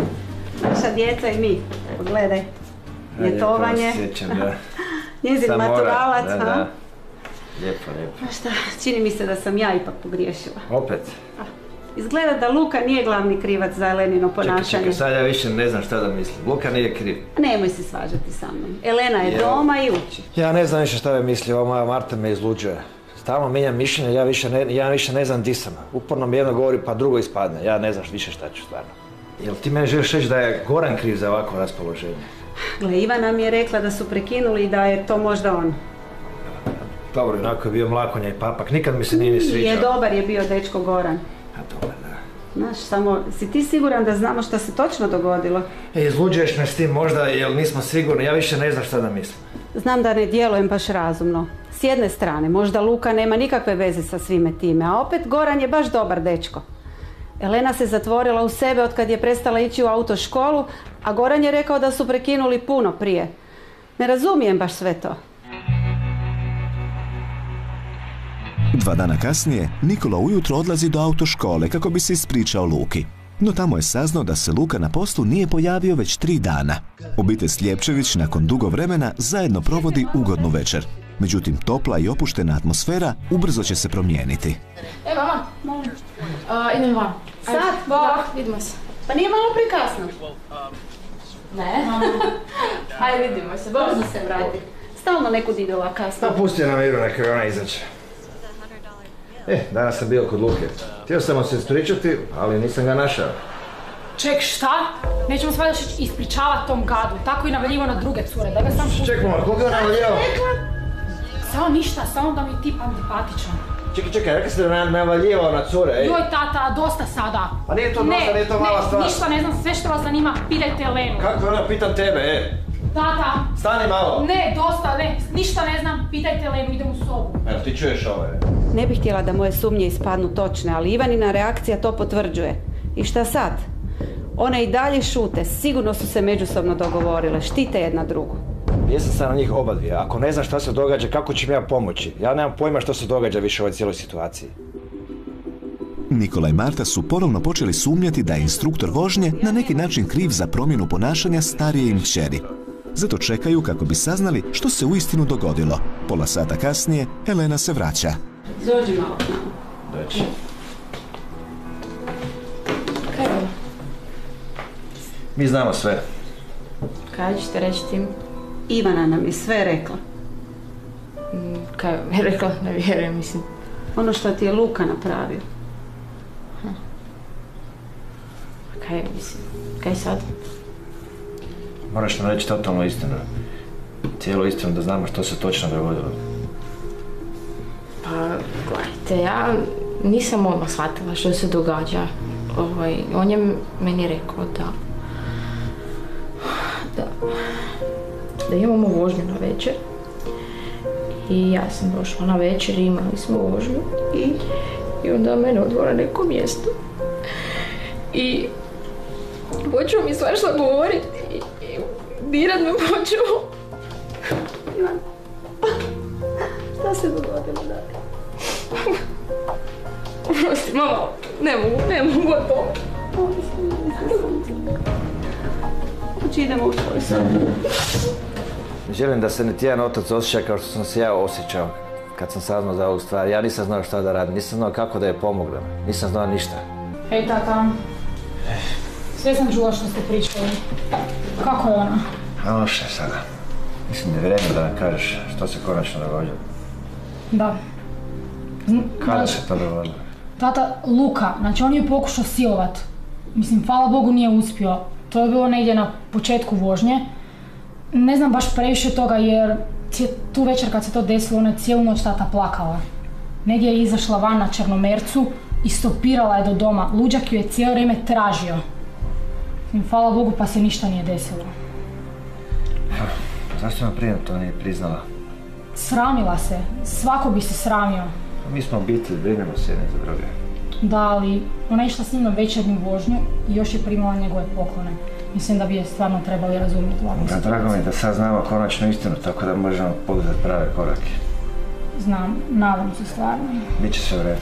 Naša djeca i mi. Pogledaj. Ljetovanje. Njezin maturalac. Lijepo, lijepo. Šta, čini mi se da sam ja ipak pogriješila. Opet? Izgleda da Luka nije glavni krivac za Elenino ponašanje. Čekaj, sad ja više ne znam šta da mislim. Luka nije kriv. Nemoj se svađati sa mnom. Elena je doma i uči. Ja ne znam više šta joj misli, ova moja Marta me izluđuje. Stalno mijenjam mišljenje, ja više ne znam di sam. Uporno mi jedno govori pa drugo ispadne. Ja ne znam više šta ću stvarno. Jel ti mene želiš reći da je Goran kriv za ovako raspoloženje? Gle, Ivana mi je rekla da su prekinuli i da je to možda on. Dobro, onako je bio mlakonja i papak, nikad mi se nije ni sviđao. Nije, dobar je bio dečko Goran. A dobro, da. Znaš, samo, si ti siguran da znamo šta se točno dogodilo? Izluđuješ me s tim možda, jer nismo sigurni, ja više ne znam šta da mislim. Znam da ne djelujem baš razumno. S jedne strane, možda Luka nema nikakve veze sa svime time, a opet Goran je baš dobar dečko. Elena se zatvorila u sebe od kad je prestala ići u autoškolu, a Goran je rekao da su prekinuli puno prije. Ne razumijem baš sve to. 2 dana kasnije, Nikola ujutro odlazi do autoškole kako bi se ispričao Luki. No tamo je saznao da se Luka na poslu nije pojavio već 3 dana. Obitelj Sljepčević nakon dugo vremena zajedno provodi ugodnu večer. Međutim, topla i opuštena atmosfera ubrzo će se promijeniti. E, mama, molim. Idem vam. Sad? Da, vidimo se. Pa nije malo prekasno? Ne. Ajde, vidimo se. Brzo se vrati. Stalno nekud idela kasno. Pa pusti na miru, neka je ona izađe. Danas sam bio kod Luke. Htio sam se ispričati, ali nisam ga našao. Ček, šta? Nećemo se valjda ispričavati tom gadu. Tako i navaljivao na druge cure, da ga sam pušao. Ček, mora, koga je navaljivao? Samo ništa, samo da mi je tip antipatičan. Čekaj, rekli ste da navaljivao na cure, ej? Joj, tata, dosta sada. Pa nije to dosta, nije to mala stvar. Ne, ništa, ne znam, sve što vas zanima, pitajte Elenu. Kako ona, pitam tebe, ej? Tata! Stani malo! Ne, dosta, ne, ništa ne znam, pitajte Lenu, idem u sobu. Evo, ti čuješ ovo, je? Ne bih htjela da moje sumnje ispadnu točne, ali Ivanina reakcija to potvrđuje. I šta sad? One i dalje šute, sigurno su se međusobno dogovorile, štite jedna drugu. Jesam sam na njih oba dvije, ako ne znam šta se događa, kako ću mi ja pomoći? Ja nemam pojma što se događa više u ovoj cijeloj situaciji. Nikola i Marta su ponovno počeli sumnjati da je instruktor vožnje na neki način kriv za promjenu ponašanja starije im kćeri. Zato čekaju kako bi saznali što se uistinu dogodilo. Pola sata kasnije, Elena se vraća. Dođi malo k nama. Dođi. Kaj je ovo? Mi znamo sve. Kaj ćete reći tim? Ivana nam je sve rekla. Kaj je rekla? Ne vjerujem, mislim. ono što ti je Luka napravio. Kaj, mislim, kaj sad? Moraš nam reći totalno istinu. Cijelu istinu da znamo što se točno dogodilo. Pa, gledajte, ja nisam odmah shvatila što se događa. On je meni rekao da imamo vožnju na večer. I ja sam došla na večer i imali smo vožnju. I onda mene odveo na neko mjesto. I počeo mi svašta govorit i dirat me počeo. Ivana, šta se dogodilo dalje? Prosti, mama, ne mogu o tome. Znači idemo u svoj sam. Želim da se nitijan otac osjeća kao što sam se ja osjećao kad sam saznao za ovu stvar. Ja nisam znao šta da radim, nisam znao kako da je pomognem, nisam znao ništa. Ej, tata. Sve sam čula što ste pričali. Kako je ona? A loše je sada. Mislim da je vrijeme da nam kažeš što se konačno dogodilo. Da. Kada se to dogodilo? Tata, Luka, znači on je pokušao silovat. Mislim, hvala Bogu nije uspio. To je bilo negdje na početku vožnje. Ne znam baš previše toga jer tu večer kad se to desilo, ona je cijelu noć tata plakala. Negdje je izašla van na Črnomercu i stopirala je do doma. Luđak ju je cijelo vrijeme tražio. Hvala Bogu pa se ništa nije desilo. Zašto nam prije to nije priznala? Sramila se. Svako bi se sramio. Mi smo obitelj, brinemo se jedne za druge. Da, ali ona je išla s njim na večernju vožnju i još je primala njegove poklone. Mislim da bi je stvarno trebali razumjeti. Drago mi je da sad znamo konačnu istinu, tako da možemo poduzeti prave korake. Znam, nadam se stvarno. Biće sve u redu.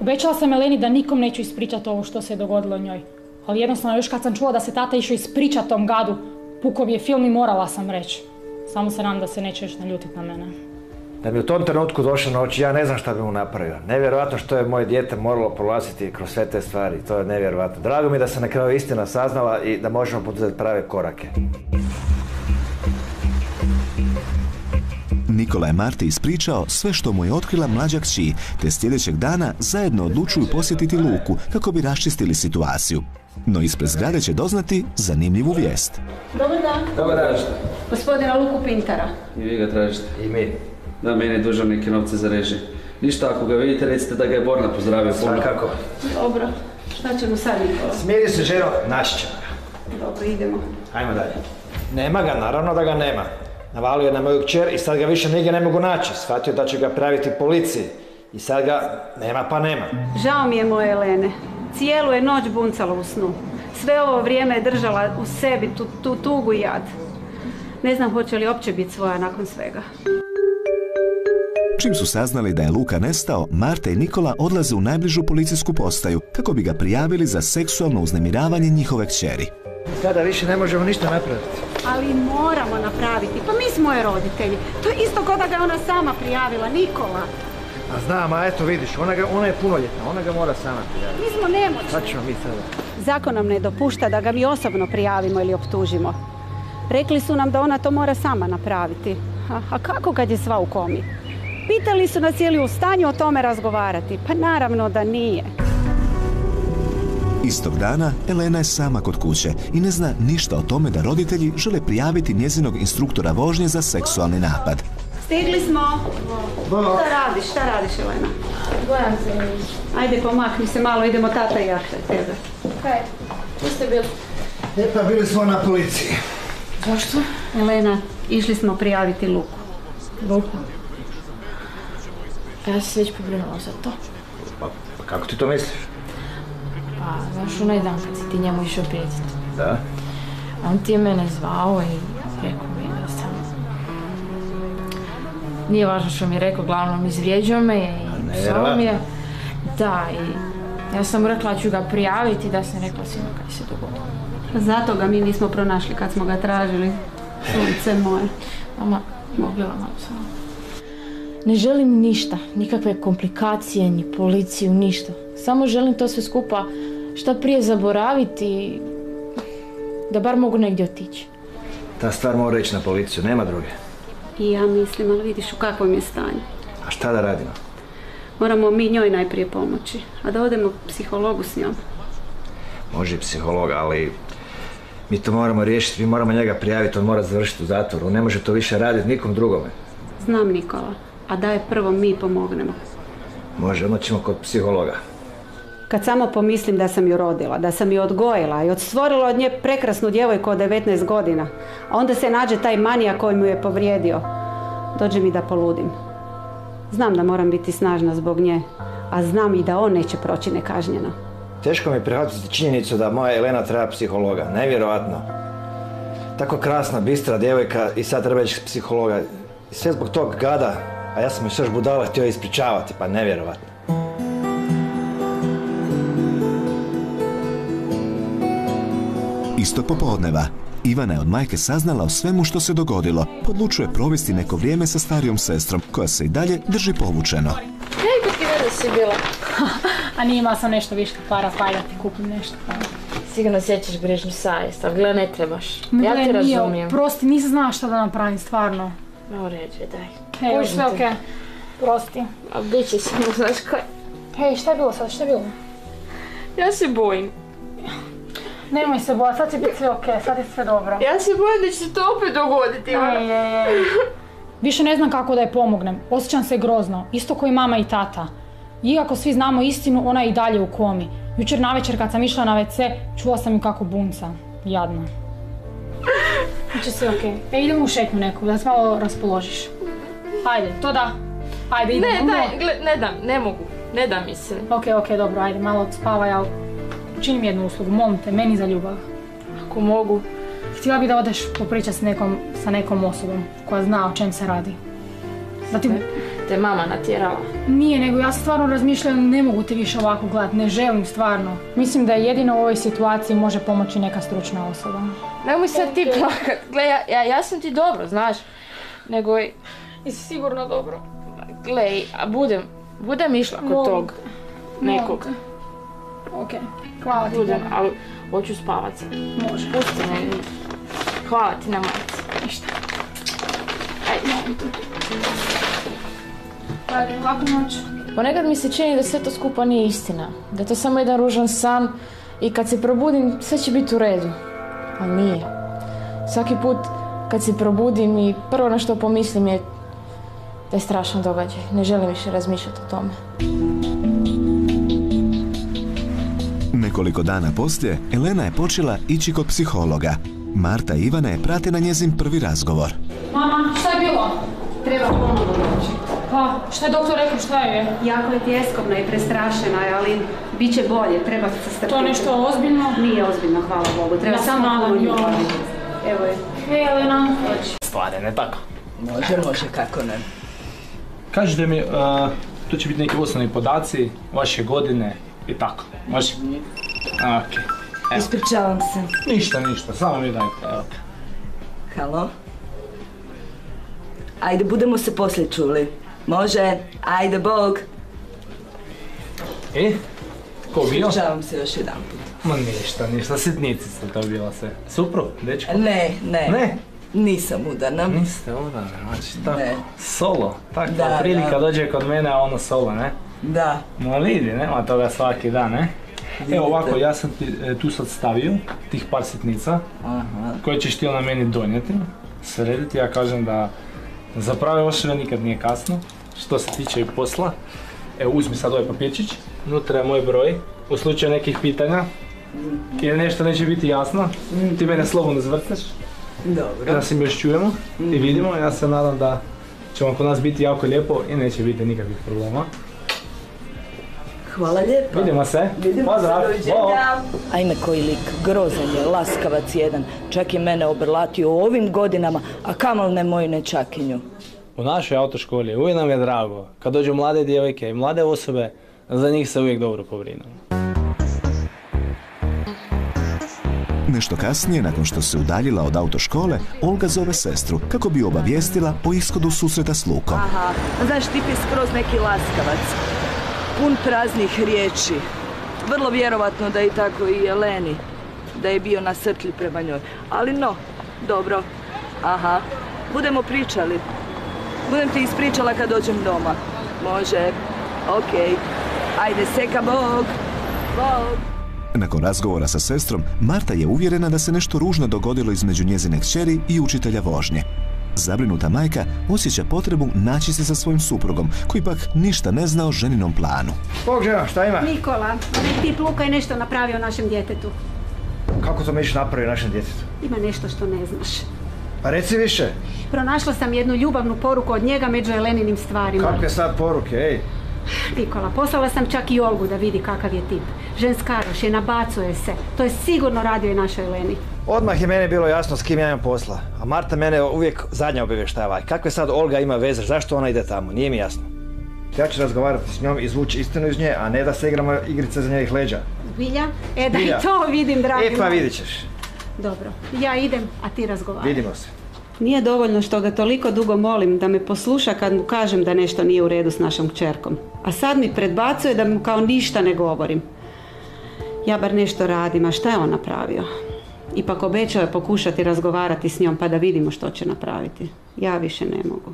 Obećala sam Eleni da nikom neću ispričati ovo što se je dogodilo njoj. Ali jednostavno, još kad sam čula da se tata išao ispričati tom gadu, pukao mi je film i morala sam reći. Samo se nadam da se neće još naljutiti na mene. Da bi u tom trenutku došao na oči, ja ne znam šta bi mu napravio. Nevjerojatno što je moje dijete moralo prolaziti kroz sve te stvari. To je nevjerojatno. Drago mi je da se na kraju istina saznala i da možemo poduzeti prave korake. Nikola je Marti ispričao sve što mu je otkrila mlađa kći, te sljedećeg dana zajedno odlučuju posjetiti Luku kako bi raščistili situaciju. No ispred zgrade će doznati zanimljivu vijest. Dobar dan. Dobar dan. Gospodina Luku Pintara. I vi ga tražite. I mi. Da, meni je dužan neke novce za režije. Ništa, ako ga vidite, recite da ga je Borna pozdravio. Svakako. Dobro, šta ćemo sad, Nikola? Smiri se, ženo, naši ćemo ga. Dobro, idemo. Ajmo dalje. Nema ga, naravno da ga nema. Navalio je na moju kćer i sad ga više nigdje ne mogu naći. Shvatio da će ga prijaviti policiji. I sad ga nema pa nema. Žao mi je moje Elene. Cijelu je noć buncala u snu. Sve ovo vrijeme je držala u sebi tu tugu i jad. Ne znam hoće li uopće biti svoja nakon svega. Čim su saznali da je Luka nestao, Marta i Nikola odlaze u najbližu policijsku postaju kako bi ga prijavili za seksualno uznemiravanje njihove kćeri. Sada više ne možemo ništa napraviti. Ali moramo napraviti, pa mi smo je roditelji. To je isto kao da ga je ona sama prijavila, Nikola. A znam, a eto vidiš, ona je punoljetna, ona ga mora sama prijaviti. Mi smo nemoćni. Šta ćemo mi sada? Zakon nam ne dopušta da ga mi osobno prijavimo ili optužimo. Rekli su nam da ona to mora sama napraviti. A kako kad je sva u komi? Pitali su nas je li u stanju o tome razgovarati, pa naravno da nije. Istog dana Elena je sama kod kuće i ne zna ništa o tome da roditelji žele prijaviti njezinog instruktora vožnje za seksualni napad. Stigli smo. Šta radiš Elena? Goran se. Ajde pomakni se malo, idemo tata i ja kod tebe. Kaj, tu ste bili? Epa, bili smo na policiji. Zašto? Elena, išli smo prijaviti Luku. Luku? Ja se već pobrinula za to. Pa kako ti to misliš? Pa, znaš, onaj dan kad si ti njemu išao prijetiti. Da? On ti je mene zvao i rekao mi da sam... Nije važno što mi je rekao, glavnom izvrijeđao me je i psao mi je. Da, i ja sam rekla da ću ga prijaviti, da sam rekla svima kaj se dogodilo. Zato ga mi nismo pronašli kad smo ga tražili. Sunce moje. Mama, mogli vam apsolutno. Ne želim ništa, nikakve komplikacije, ni policiju, ništa. Samo želim to sve skupa šta prije zaboraviti, da bar mogu negdje otići. Ta stvar mora ići na policiju, nema druge. I ja mislim, ali vidiš u kakvom je stanju. A šta da radimo? Moramo mi njoj najprije pomoći, a da odemo psihologu s njom. Može psiholog, ali mi to moramo riješiti, mi moramo njega prijaviti, on mora završiti u zatvoru, on ne može to više raditi nikom drugome. Znam Nikola, a daj prvo mi pomognemo. Može, onda ćemo kod psihologa. Kad samo pomislim da sam ju rodila, da sam ju odgojila i stvorila od nje prekrasnu djevojku od 19 godina, a onda se nađe taj manijak koji mu je povrijedio, dođe mi da poludim. Znam da moram biti snažna zbog nje, a znam i da on neće proći nekažnjeno. Teško mi je prihvatiti činjenicu da moja Elena treba psihologa, nevjerojatno. Tako krasna, bistra djevojka i sad treba ići psihologa. I sve zbog tog gada, a ja sam još budala htio ispričavati, pa nevjerojatno. Istog popodneva, Ivana je od majke saznala o svemu što se dogodilo. Odlučuje provesti neko vrijeme sa starijom sestrom, koja se i dalje drži povučeno. Ej, kod ti vede si bila. A nije imala sam nešto viška para, pa da ti kupim nešto. Sigurno sjećaš grižnju savjest, ali gleda ne trebaš. Ja ti razumijem. Prosti, nisam znala šta da napravim, stvarno. O ređe, daj. Evo, sve okej. Prosti. A bit će si mu, znaš kaj. Hej, šta je bilo sad, šta je bilo? Ja se bojim. Nemoj se bojati, sad će biti sve okej, sad je sve dobro. Ja se bojim da će se to opet dogoditi. Više ne znam kako da je pomognem, osjećam se grozno, isto kao i mama i tata. Iako svi znamo istinu, ona je i dalje u komi. Jučer navečer kad sam išla na WC, čula sam ju kako bunca. Jadna. Biće sve okej. E, idemo u šetnju neku, da se malo raspoložiš. Ajde, to da. Ajde, idemo. Ne dam, ne mogu. Ne dam, mislim. Okej, dobro, ajde, malo odspavaj, ali... Učinim jednu uslugu, molim te, meni za ljubav. Ako mogu. Htjela bi da odeš popričati sa nekom osobom koja zna o čem se radi. Te mama natjerala? Nije, nego ja stvarno razmišljam, ne mogu te više ovako gledati, ne želim stvarno. Mislim da jedino u ovoj situaciji može pomoći neka stručna osoba. Nemoj sad ti plakat, gledaj, ja sam ti dobro, znaš. Nego i... Isi sigurno dobro. Gledaj, a budem išla kod tog nekog. Okej, hvala ti. Budem, ali hoću spavat sad. Može. Pusti me. Hvala ti na majici. Ništa. Ajde, mogu tu. Ajde, laku noć. Ponekad mi se čini da sve to skupa nije istina. Da je to samo jedan ružan san i kad se probudim sve će biti u redu. Ali nije. Svaki put kad se probudim i prvo na što pomislim je da je strašan događaj. Ne želim više razmišljati o tome. Nekoliko dana poslije, Elena je počela ići kod psihologa. Marta i Ivana je prate na njezin prvi razgovor. Mama, šta je bilo? Treba ponovno doći. Pa, šta je doktor rekao, šta je? Jako je tjeskobna i prestrašena je, ali bit će bolje, treba se strpiti. To je nešto ozbiljno? Nije ozbiljno, hvala Bogu, treba samo malo ljubav. Evo je. Hej Elena. Stvari, ne tako? Može, kako ne. Kažete mi, tu će biti neki osnovni podaci, vaše godine i tako. Može? Okej. Ispričavam se. Ništa, samo mi dajte, evo te. Halo? Ajde, budemo se poslije čuli. Može, ajde, Bog. E? Ko bio? Ispričavam se još jedan put. Ma ništa, sitnici sam to bila se. Suprug, dečko? Ne. Nisam udana. Niste udana, znači tako. Solo, takva prilika dođe kod mene, a ono solo, ne? Da. Ma vidi, nema toga svaki dan, ne? Evo ovako, ja sam ti tu sad stavio tih par sitnica koje ćeš ti ona meni donijeti, srediti. Ja kažem da za prave oševe nikad nije kasno. Što se tiče i posla, evo uzmi sad ovaj papirčić, unutra je moj broj, u slučaju nekih pitanja ili nešto neće biti jasno, ti mene slobodno zvrtneš. Dobro. Da se mi još čujemo i vidimo, ja se nadam da ćemo kod nas biti jako lijepo i neće biti nikakvih problema. Hvala lijepa. Vidimo se. Pozdrav. Ajme koji lik, grozan je, laskavac jedan. Čak je mene obrlatio u ovim godinama, a kamol ne moju nečakinju. U našoj autoškoli uvijek nam je drago. Kad dođu mlade djevojke i mlade osobe, za njih se uvijek dobro pobrinemo. Nešto kasnije, nakon što se udaljila od autoškole, Olga zove sestru kako bi obavijestila o ishodu susreta s Lukom. Aha, znaš, tip je skroz neki laskavac. Pun praznih riječi. Vrlo vjerovatno da je tako i Eleni. Da je bio nasrtljiv prema njoj. Ali no, dobro. Budemo pričali. Budem ti ispričala kad dođem doma. može. Ok, ajde seka Bog. Bog. Nakon razgovora sa sestrom, Marta je uvjerena da se nešto ružno dogodilo između njezine kćeri i učitelja vožnje. Zabrinuta majka osjeća potrebu naći se sa svojim suprugom, koji pak ništa ne zna o ženinom planu. Bog žena, šta ima? Nikola, onaj tip Luka je nešto napravio našem djetetu. Kako to misliš napravio našem djetetu? Ima nešto što ne znaš. Pa reci više. Pronašla sam jednu ljubavnu poruku od njega među Eleninim stvarima. Kakve sad poruke, ej? Nikola, poslala sam čak i Olgu da vidi kakav je tip. Ženskaroš je, nabacuje se. To je sigurno radio i našoj Eleni. Odmah je meni bilo jasno s kim ja imam posla. A Marta mene uvijek zadnja obavještava. Kakve sad Olga ima veze, zašto ona ide tamo? Nije mi jasno. Ja ću razgovarati s njom, izvući istinu iz nje, a ne da se igramo igrice za njenih leđa. Bilja? E da i to vidim, dragi. E pa vidit ćeš. Dobro, ja idem, a ti razgovaram. Vidimo se. Nije dovoljno što ga toliko dugo molim da me posluša kad mu kažem da nešto nije u redu s našom kćerkom. A sad mi predbacuje da mu kao ništa ne govorim. Ja bar nešto radim, a šta je on napravio? Ipak obećao je pokušati razgovarati s njom pa da vidimo što će napraviti. Ja više ne mogu.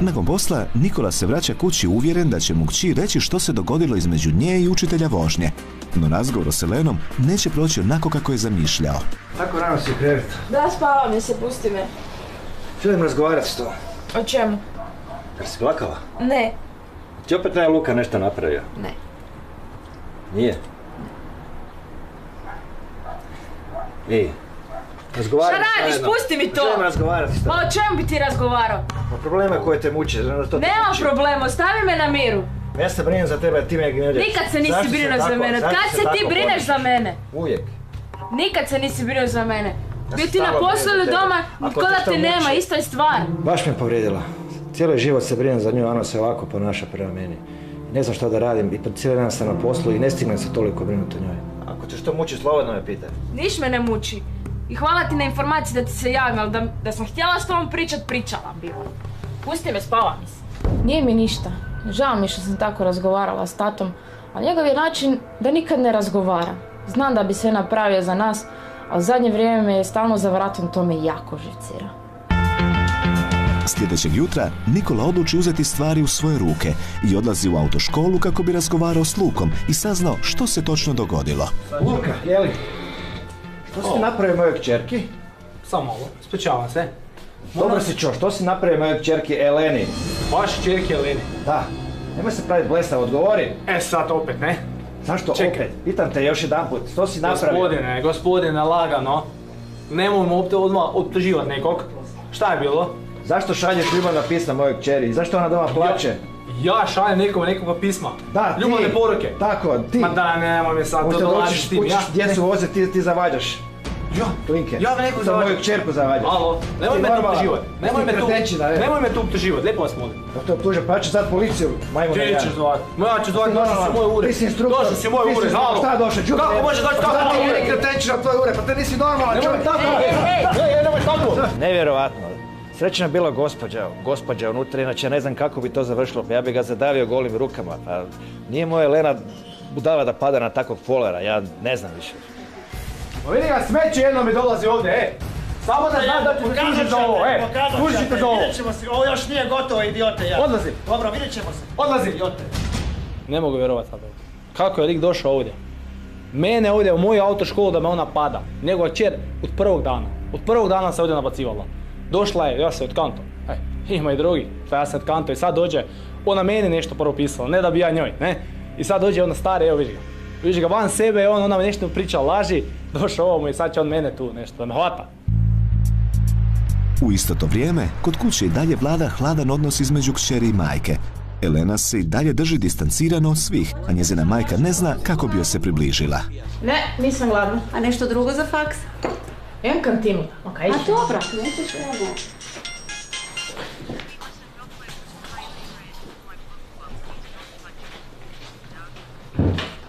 Nakon posla, Nikola se vraća kući uvjeren da će mu kći reći što se dogodilo između nje i učitelja vožnje. No razgovor s Elenom neće proći onako kako je zamišljao. Tako rano si u krevetu. Da, spava mi se, pusti me. Želim razgovarati s tobom. O čemu? Jer si plakala? Ne. Ti opet taj Luka nešto napravio? Ne. Nije? Ne. Ej. Šta radiš, pusti mi to! Želim razgovarati s tobom. Pa o čemu bi ti razgovarao? O problema koje te muče. Nema problema, ostavi me na miru. Ja se brinem za tebe, ti me gnjevljaš. Nikad se nisi brinuo za mene. Kad se ti brineš za mene? Uvijek. Nikad se nisi brinuo za mene. Bio ti na poslu ili doma, nikoga te nema, isto je stvar. Baš me povrijedila. Cijeli život se brinem za nju, ona se ovako ponaša prema meni. Ne znam šta da radim, cijeli dan sam na poslu i ne stignem se toliko brinuti o njoj. Ako te što muči, slobodno me pitaj. Niš me ne muči. I hvala ti na informaciji da ti se javim, ali da sam htjela s tobom pričat, pričala bila. Pusti me, spava mi se. Nije mi ništa. Žao mi što sam tako razgovarala s tatom, ali njegov je način da nikad ne razgovara. Znam da bi sve napravio za nas, a u zadnje vrijeme me je stalno za vratom, to me jako živcira. Sljedećeg jutra Nikola odluči uzeti stvari u svoje ruke i odlazi u autoškolu kako bi razgovarao s Lukom i saznao što se točno dogodilo. Luka, jeli? Što si napravio mojoj kćerki? Samo ovo, ispričavam se. Dobro si čuo, što si napravio mojoj kćerki Eleni? Vašoj kćerki Eleni? Da. Nemoj se praviti blesav, odgovori. E sad opet, ne? Zašto opet? Pitam te još jedan put, što si napravio? Gospodine, lagano. Nemojmo opet odmah optuživati nekog. Šta je bilo? Zašto šalješ ljubavna pisma mojoj kćeri i zašto ona doma plače? Ja šaljem nekome pisma. Da, ti. Ljubavne poruke. Tako, ti. Ma da, nemoj me sad, to dolaziš tim. Učiš djecu voze, ti zavađaš. Ja? Klinke. Ja me nekog zavađaš. Sa moju kćerku zavađaš. Alo, nemoj me tu optuživati. Nemoj me tu optuživati, lijepo vas molim. Da te optužem, pa ja ću sad policiju, majmuna ja. Ti ćeš zvati. Ja ću zvati, došao si u moj ured. Ti si instruktor. Došao si u moj ured, halo. Šta došao, čup? Kako možeš doći kako u moj ured? Kretenčina tvoj ured, pa te nisi normalan. Nevjerovatno. Srećna je bila gospođa unutra, inače ne znam kako bi to završilo, pa ja bi ga zadavio golim rukama, pa nije moja Elena budala da pada na takvog folera, ja ne znam više. Pa vidi ga, smeće jedno mi dolazi ovdje, e! Samo da znam da ću se tužiti za ovo, e! Tužite za ovo! Vidjet ćemo se, ovo još nije gotovo, idiote, ja! Odlazi! Dobro, vidjet ćemo se! Odlazi, idiote! Ne mogu vjerovati sad ovdje. Kako je lik došao ovdje? Mene ovdje u moju autoškolu da me ona pada. Njegova kćer od prvog dana. Od prvog dana se ovdje nabacivala. Došla je, ja se otkanto, ima i drugi, pa ja se otkanto i sad dođe, ona meni nešto prvo pisala, ne da bi ja njoj, ne? I sad dođe ona stara, evo vidiš ga van sebe, ona mi nešto priča, laži, došao ovo mu i sad će on mene tu nešto, da me hvata. U isto to vrijeme, kod kuće i dalje vlada hladan odnos između kćeri i majke. Elena se i dalje drži distancirano od svih, a njezina majka ne zna kako bi joj se približila. Ne, nisam gladna. A nešto drugo za faks? Imam kantinu. A dobra, nećeš mogu. Elena,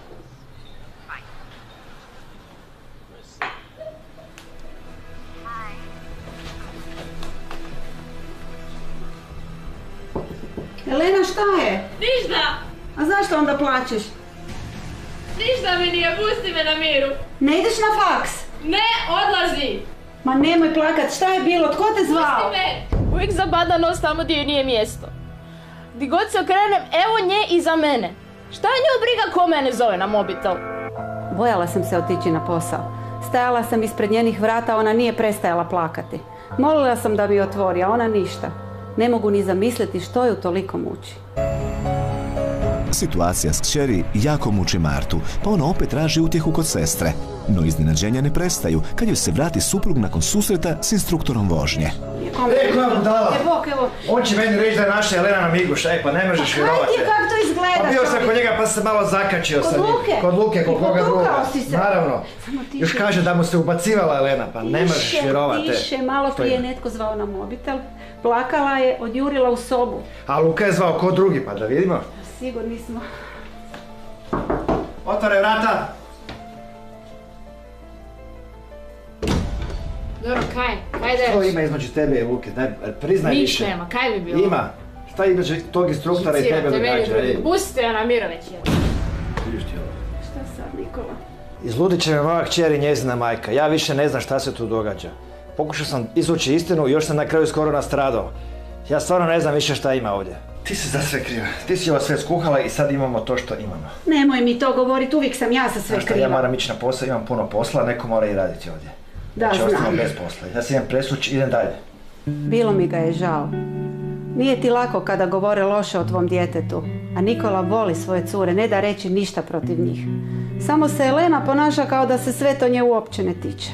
šta je? Ništa! A zašto onda plačeš? Ništa mi nije, pusti me na miru. Ne ideš na faks? Ne, odlazi! Ma nemoj plakat, šta je bilo, tko te zvao? Pusti me! uvijek zabada nos tamo gdje joj nije mjesto. Gdje god se okrenem, evo nje iza mene. Šta je nju briga ko mene zove na mobitel? Bojala sam se otići na posao. Stajala sam ispred njenih vrata, ona nije prestajala plakati. Molila sam da mi otvori, a ona ništa. Ne mogu ni zamisliti što ju toliko muči. Situacija s kćeri jako muči Martu, pa ona opet traži utjehu kod sestre. No iznenađenja ne prestaju kad joj se vrati suprug nakon susreta s instruktorom vožnje. E, koja budala? On će meni reći da je naša Elena na miguš, ej, pa ne možeš vjerovati. Pa kaj ti je kako to izgleda? Pa bio sam kod njega pa sam malo zakačio sa njim. Kod Luke? Kod Luke, kod koga druga. Naravno. Još kaže da mu se ubacivala Elena, pa ne možeš vjerovati. Tiše, malo prije netko zvao na mobitel. Plakala je, odjurila u sobu. A Luka je zvao kod drugi, pa da vidimo. Sigurni smo. Otvore vrata! Dobro, kaj? Kaj da je? Što ima između tebe i Luke? Priznaj više. Niš nema, kaj bi bilo? Ima. Šta između tog instruktora i tebe događa? Pustite joj na miru već jedan. Vidiš ti ovo? Šta sad, Nikola? Izludit će me moja kćer i njezina majka. Ja više ne znam šta se tu događa. Pokušao sam izvući istinu i još sam na kraju skoro nastradao. Ja stvarno ne znam više šta ima ovdje. Ti si za sve kriva. Ti si ovo sve skuhala i sad imamo to što imamo. Nemoj mi to govorit, uvijek sam ja za sve kriva. Ja moram ići na posao, imam puno posla, neko mora i raditi ovdje. Da, znam. Znači, ostalo bez posla. Ja se imam presuć, idem dalje. Bilo mi ga je žao. Nije ti lako kada govore loše o tvom djetetu, a Nikola voli svoje cure, ne da reći ništa protiv njih. Samo se Elena ponaša kao da se sve to nje uopće ne tiče.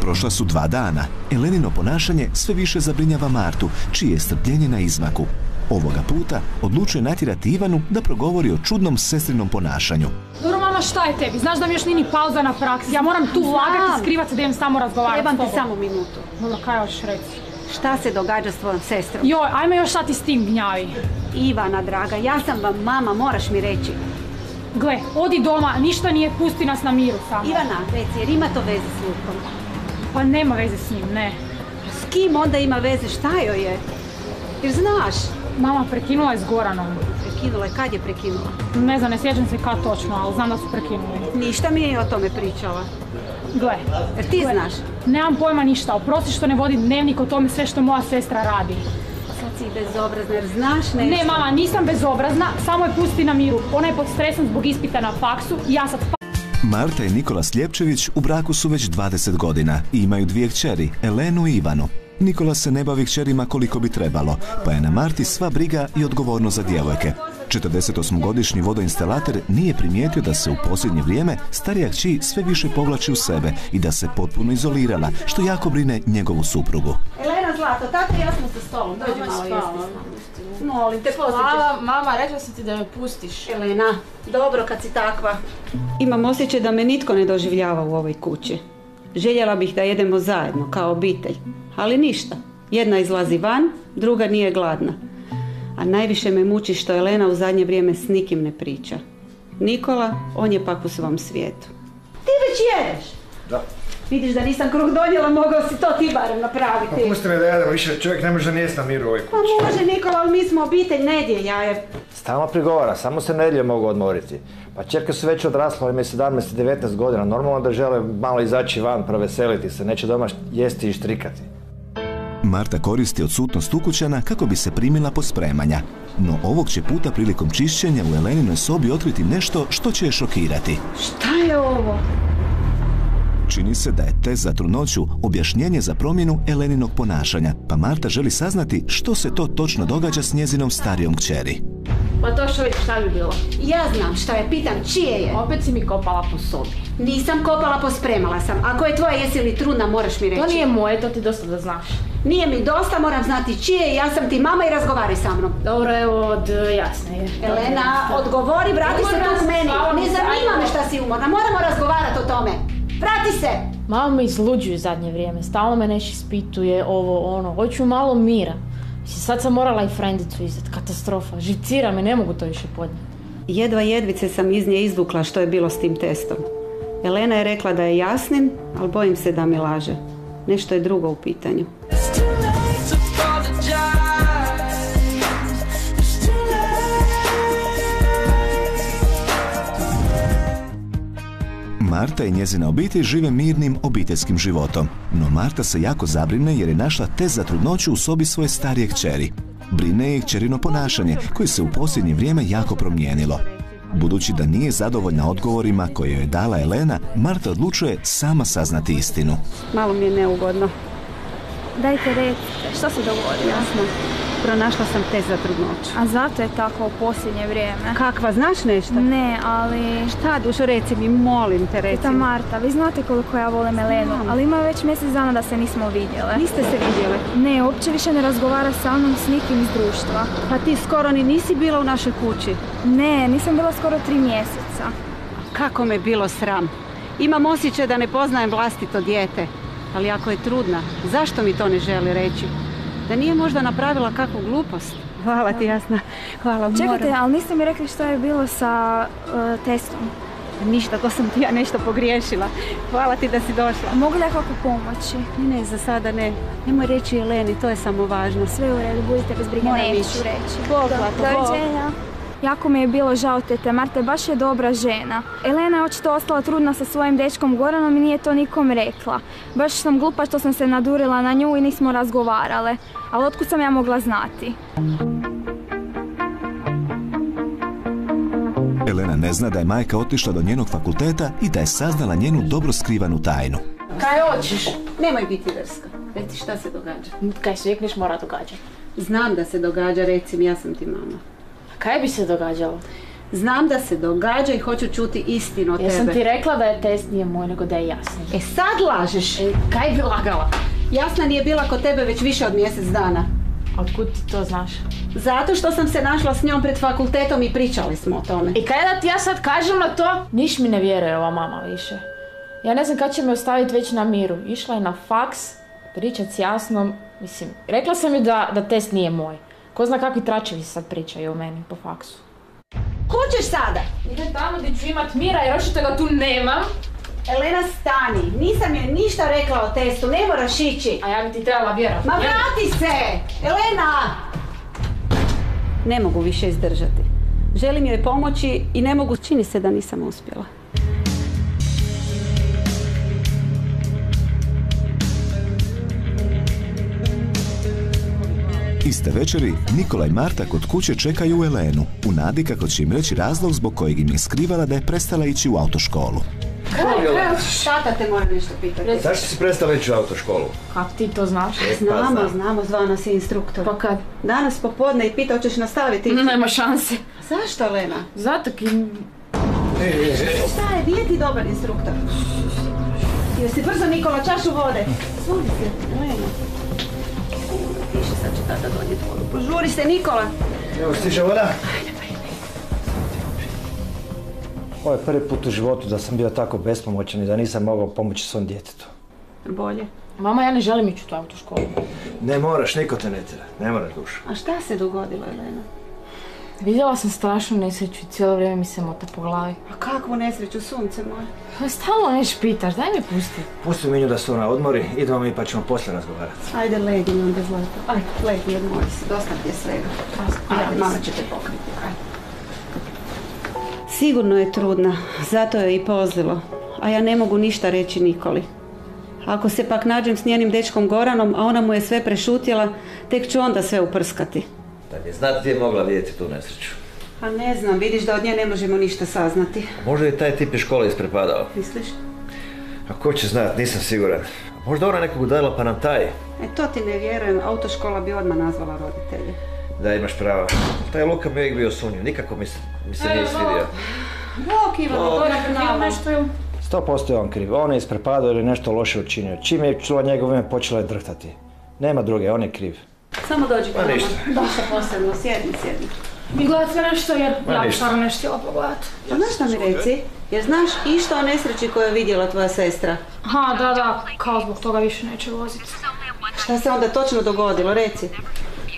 Prošla su 2 dana. Elenino ponašanje sve više zabrinjava Martu, čije je strpljenje na izmaku. Ovoga puta odlučuje natjerati Ivanu da progovori o čudnom sestrinom ponašanju. Dobro, mama, šta je tebi? Znaš da mi još nije ni pauza na praksi. Ja moram tu lagati, skrivati se da idem samo razgovarati s tobom. Trebam ti samo minutu. Mama, kaj hoćeš reći? Šta se događa s tvojom sestrom? Joj, ajme još šta ti s tim gnjavi. Ivana, draga, ja sam vam mama, moraš mi reći. Gle, odi doma, ništa nije, pusti nas na miru samo. Ivana, reci, jer ima to veze s Lukom. Pa nema veze s njim, ne. S kim onda ima veze, šta joj je? Jer znaš... Mama, prekinula je s Goranom. Prekinula je? Kad je prekinula? Ne znam, ne sjećam se kad točno, ali znam da su prekinuli. Ništa mi je o tome pričala. Gle. Jer ti znaš? Nemam pojma ništa, oprosti što ne vodi dnevnik o tome sve što moja sestra radi. Sad si bezobrazna, jer znaš nešto? Ne, mama, nisam bezobrazna, samo je pusti na miru. Ona je pod stresom zbog ispita na faksu i ja sad... Marta i Nikola Sljepčević u braku su već 20 godina i imaju 2 kćeri, Elenu i Ivanu. Nikola se ne bavi kćerima koliko bi trebalo, pa je na Marti sva briga i odgovornost za djevojke. 48-godišnji vodoinstalater nije primijetio da se u posljednje vrijeme starija kći sve više povlači u sebe i da se potpuno izolirala, što jako brine njegovu suprugu. Elena, zlato, tata i ja smo sa stolom, dođi malo jesti. Molim te, posjećaš. Mama, rekla sam ti da me pustiš. Elena, dobro kad si takva. Imam osjećaj da me nitko ne doživljava u ovoj kući. Željela bih da jedemo zajedno, kao obitelj, ali ništa. Jedna izlazi van, druga nije gladna. A najviše me muči što Elena u zadnje vrijeme s nikim ne priča. Nikola, on je pak u svom svijetu. Ti već jedeš? Da. Vidiš da nisam kruh donijela, mogao si to ti barem napraviti. Pa pusti me da jedemo više, čovjek ne može da jesti na miru u ovoj kući. Pa može Nikola, ali mi smo obitelj, nedjelja je. Stalno prigovara, samo se nedjelje mogu odmoriti. Pa čerke su već odrasle, imaju 17 i 19 godina, normalno da žele malo izaći van, proveseliti se, neće doma jesti i štrikati. Marta koristi odsutnost ukućana kako bi se primila pospremanja. No ovog će puta prilikom čišćenja u Eleninoj sobi otkriti nešto što će je šokirati. Šta je ovo? Čini se da je test za trudnoću objašnjenje za promjenu Eleninog ponašanja, pa Marta želi saznati što se to točno događa s njezinom starijom kćeri. Pa to što vidim, šta bi bilo? Ja znam šta je, pitam čije je. Opet si mi kopala po sobi. Nisam kopala, pospremala sam. Ako je tvoja, jesi li trudna, moraš mi reći. To nije moje, to ti dosta da znaš. Nije mi dosta, moram znati čije je, ja sam ti mama i razgovari sa mnom. Dobro, evo od Jasne je. Elena, odgovori, vrati se tu k meni. Ne zanima me šta si umorna, moramo razgovarati o tome. Vrati se! Malo me izluđuju zadnje vrijeme, stalno me nešto ispituje, ovo, ono, hoću malo mira. Sad sam morala i frendicu izdati, katastrofa, živcira me, ne mogu to više podnijeti. Jedvice sam iz nje izvukla što je bilo s tim testom. Elena je rekla da je Jasnin, ali bojim se da mi laže. Nešto je drugo u pitanju. Marta i njezina obitelj žive mirnim obiteljskim životom. No Marta se jako zabrine jer je našla test za trudnoću u sobi svoje starije kćeri. Brine je kćerino ponašanje koje se u posljednje vrijeme jako promijenilo. Budući da nije zadovoljna odgovorima koje joj je dala Elena, Marta odlučuje sama saznati istinu. Malo mi je neugodno. Dajte recite, što se dogodilo? Jasno. Pronašla sam test za trudnoću. A zato je tako u posljednje vrijeme. Kakva, znaš nešto? Ne, ali... Šta, dušo, reci mi, molim te, reci mi. Pita Marta, vi znate koliko ja volim Elenu, ali ima već mjesec dana da se nismo vidjele. Niste se vidjele? Ne, uopće više ne razgovara sa mnom s nikim iz društva. Pa ti skoro ni nisi bila u našoj kući? Ne, nisam bila skoro 3 mjeseca. Kako me bilo sram. Imam osjećaj da ne poznajem vlastito dijete. Ali ako je trudna, zašto mi to ne želi reći? Da nije možda napravila kakvu glupost? Hvala ti, Jasna. Hvala. Čekajte, ali niste mi rekli što je bilo sa testom? Ništa, to sam ti ja nešto pogriješila. Hvala ti da si došla. Mogu li ja kako pomoći? Ne, za sada ne. Nemoj reći Eleni, to je samo važno. Sve u redu, budite bez brige, neću reći. Doviđenja. Jako mi je bilo žao tete Marte, baš je dobra žena. Elena je očito ostala trudna sa svojim dečkom Goranom i nije to nikom rekla. Baš sam glupa što sam se nadurila na nju i nismo razgovarale. Ali otkud sam ja mogla znati? Elena ne zna da je majka otišla do njenog fakulteta i da je saznala njenu dobro skrivanu tajnu. Kaj hoćeš? Nemoj biti drska. Reci šta se događa. Kaj se rekneš mora događati. Znam da se događa, recim ja sam ti mama. Kaj bi se događalo? Znam da se događa i hoću čuti istinu o tebe. Ja sam ti rekla da je test nije moj, nego da je Jasna. E sad lažeš! E, kaj bi lagala? Jasna nije bila kod tebe već više od mjesec dana. A otkud ti to znaš? Zato što sam se našla s njom pred fakultetom i pričali smo o tome. I kaj da ti ja sad kažem na to? Niš mi ne vjeruje ova mama više. Ja ne znam kad će me ostaviti već na miru. Išla je na faks, pričat s Jasnom. Mislim, rekla sam joj da test nije moj. Ko zna kakvi tračevi sad pričaju o meni po faksu. Hoćeš sada? Idem tamo gdje ću imat mira jer očito ga tu nemam. Elena, stani. Nisam joj ništa rekla o testu, ne moraš ići. A ja bi ti trebala vjerati. Ma vrati se! Elena! Ne mogu više izdržati. Želim joj pomoći i ne mogu. Čini se da nisam uspjela. Iste večeri Nikola i Marta kod kuće čekaju Elenu, u nadi kako će im reći razlog zbog kojeg im je skrivala da je prestala ići u autoškolu. Kaj, tata te mora nešto pitati. Zašto si prestala ići u autoškolu? Kako ti to znaš? Znamo, zvao nas je instruktor. Pa kad? Danas popodne i pitao ćeš nastaviti. Nema šanse. Zašto, Elena? Zato ki... Šta je, nije ti dobar instruktor? Jel si brzo, Nikola, čašu vode? Zvoli se, Elena. Tiše, sad će tata donijeti vodu. Požuri se, Nikola! Evo, stiže voda. Ajde, pa ide. Ovo je prvi put u životu da sam bio tako bespomoćan i da nisam mogao pomoći svom djetetu. Bolje. Mama, ja ne želim ići u autoškolu. Ne moraš, niko te ne tjera. Ne moraš, duša. A šta se dogodilo, Elena? Vidjela sam strašnu nesreću i cijelo vrijeme mi se mota po glavi. A kakvu nesreću, sunce moje? Stalno nešto pitaš, daj mi pusti. Pusti Minju da se ona odmori, idemo mi pa ćemo poslije razgovarati. Ajde, ledi onda zlato. Ajde, ledi jedno moj si, dosta prije svega. Ajde, mama će te pokriti. Sigurno je trudna, zato je i pozlilo. A ja ne mogu ništa reći Nikoli. Ako se pak nađem s njenim dečkom Goranom, a ona mu je sve prešutjela, tek ću onda sve uprskati. Da li je znati gdje je mogla vidjeti tu nesreću? Pa ne znam, vidiš da od nje ne možemo ništa saznati. Možda je taj tip iz škole isprepadao. Misliš? A ko će znat, nisam siguran. Možda ona nekog udajela pa nam taj. E to ti ne vjerujem, autoškola bi odmah nazvala roditelje. Da, imaš prava. Taj Luka mi je uvijek bio sumnjiv, nikako mi se nije svidio. Bok, Ivana, to je napravio nešto ju... 100% je on kriv, on je isprepadao ili nešto loše učinio. Čim je čula njegov ime, počela je drhtati. Nema druge, on je kriv. Samo dođi kod nama. Ništa posebno, sjedni. I gledati sve nešto jer ja bi stvarno nešto htjela pogledati. Pa znaš šta mi reci? Jer znaš išta o nesreći koju je vidjela tvoja sestra? Aha, da, kao zbog toga više neće voziti. Šta se onda točno dogodilo, reci?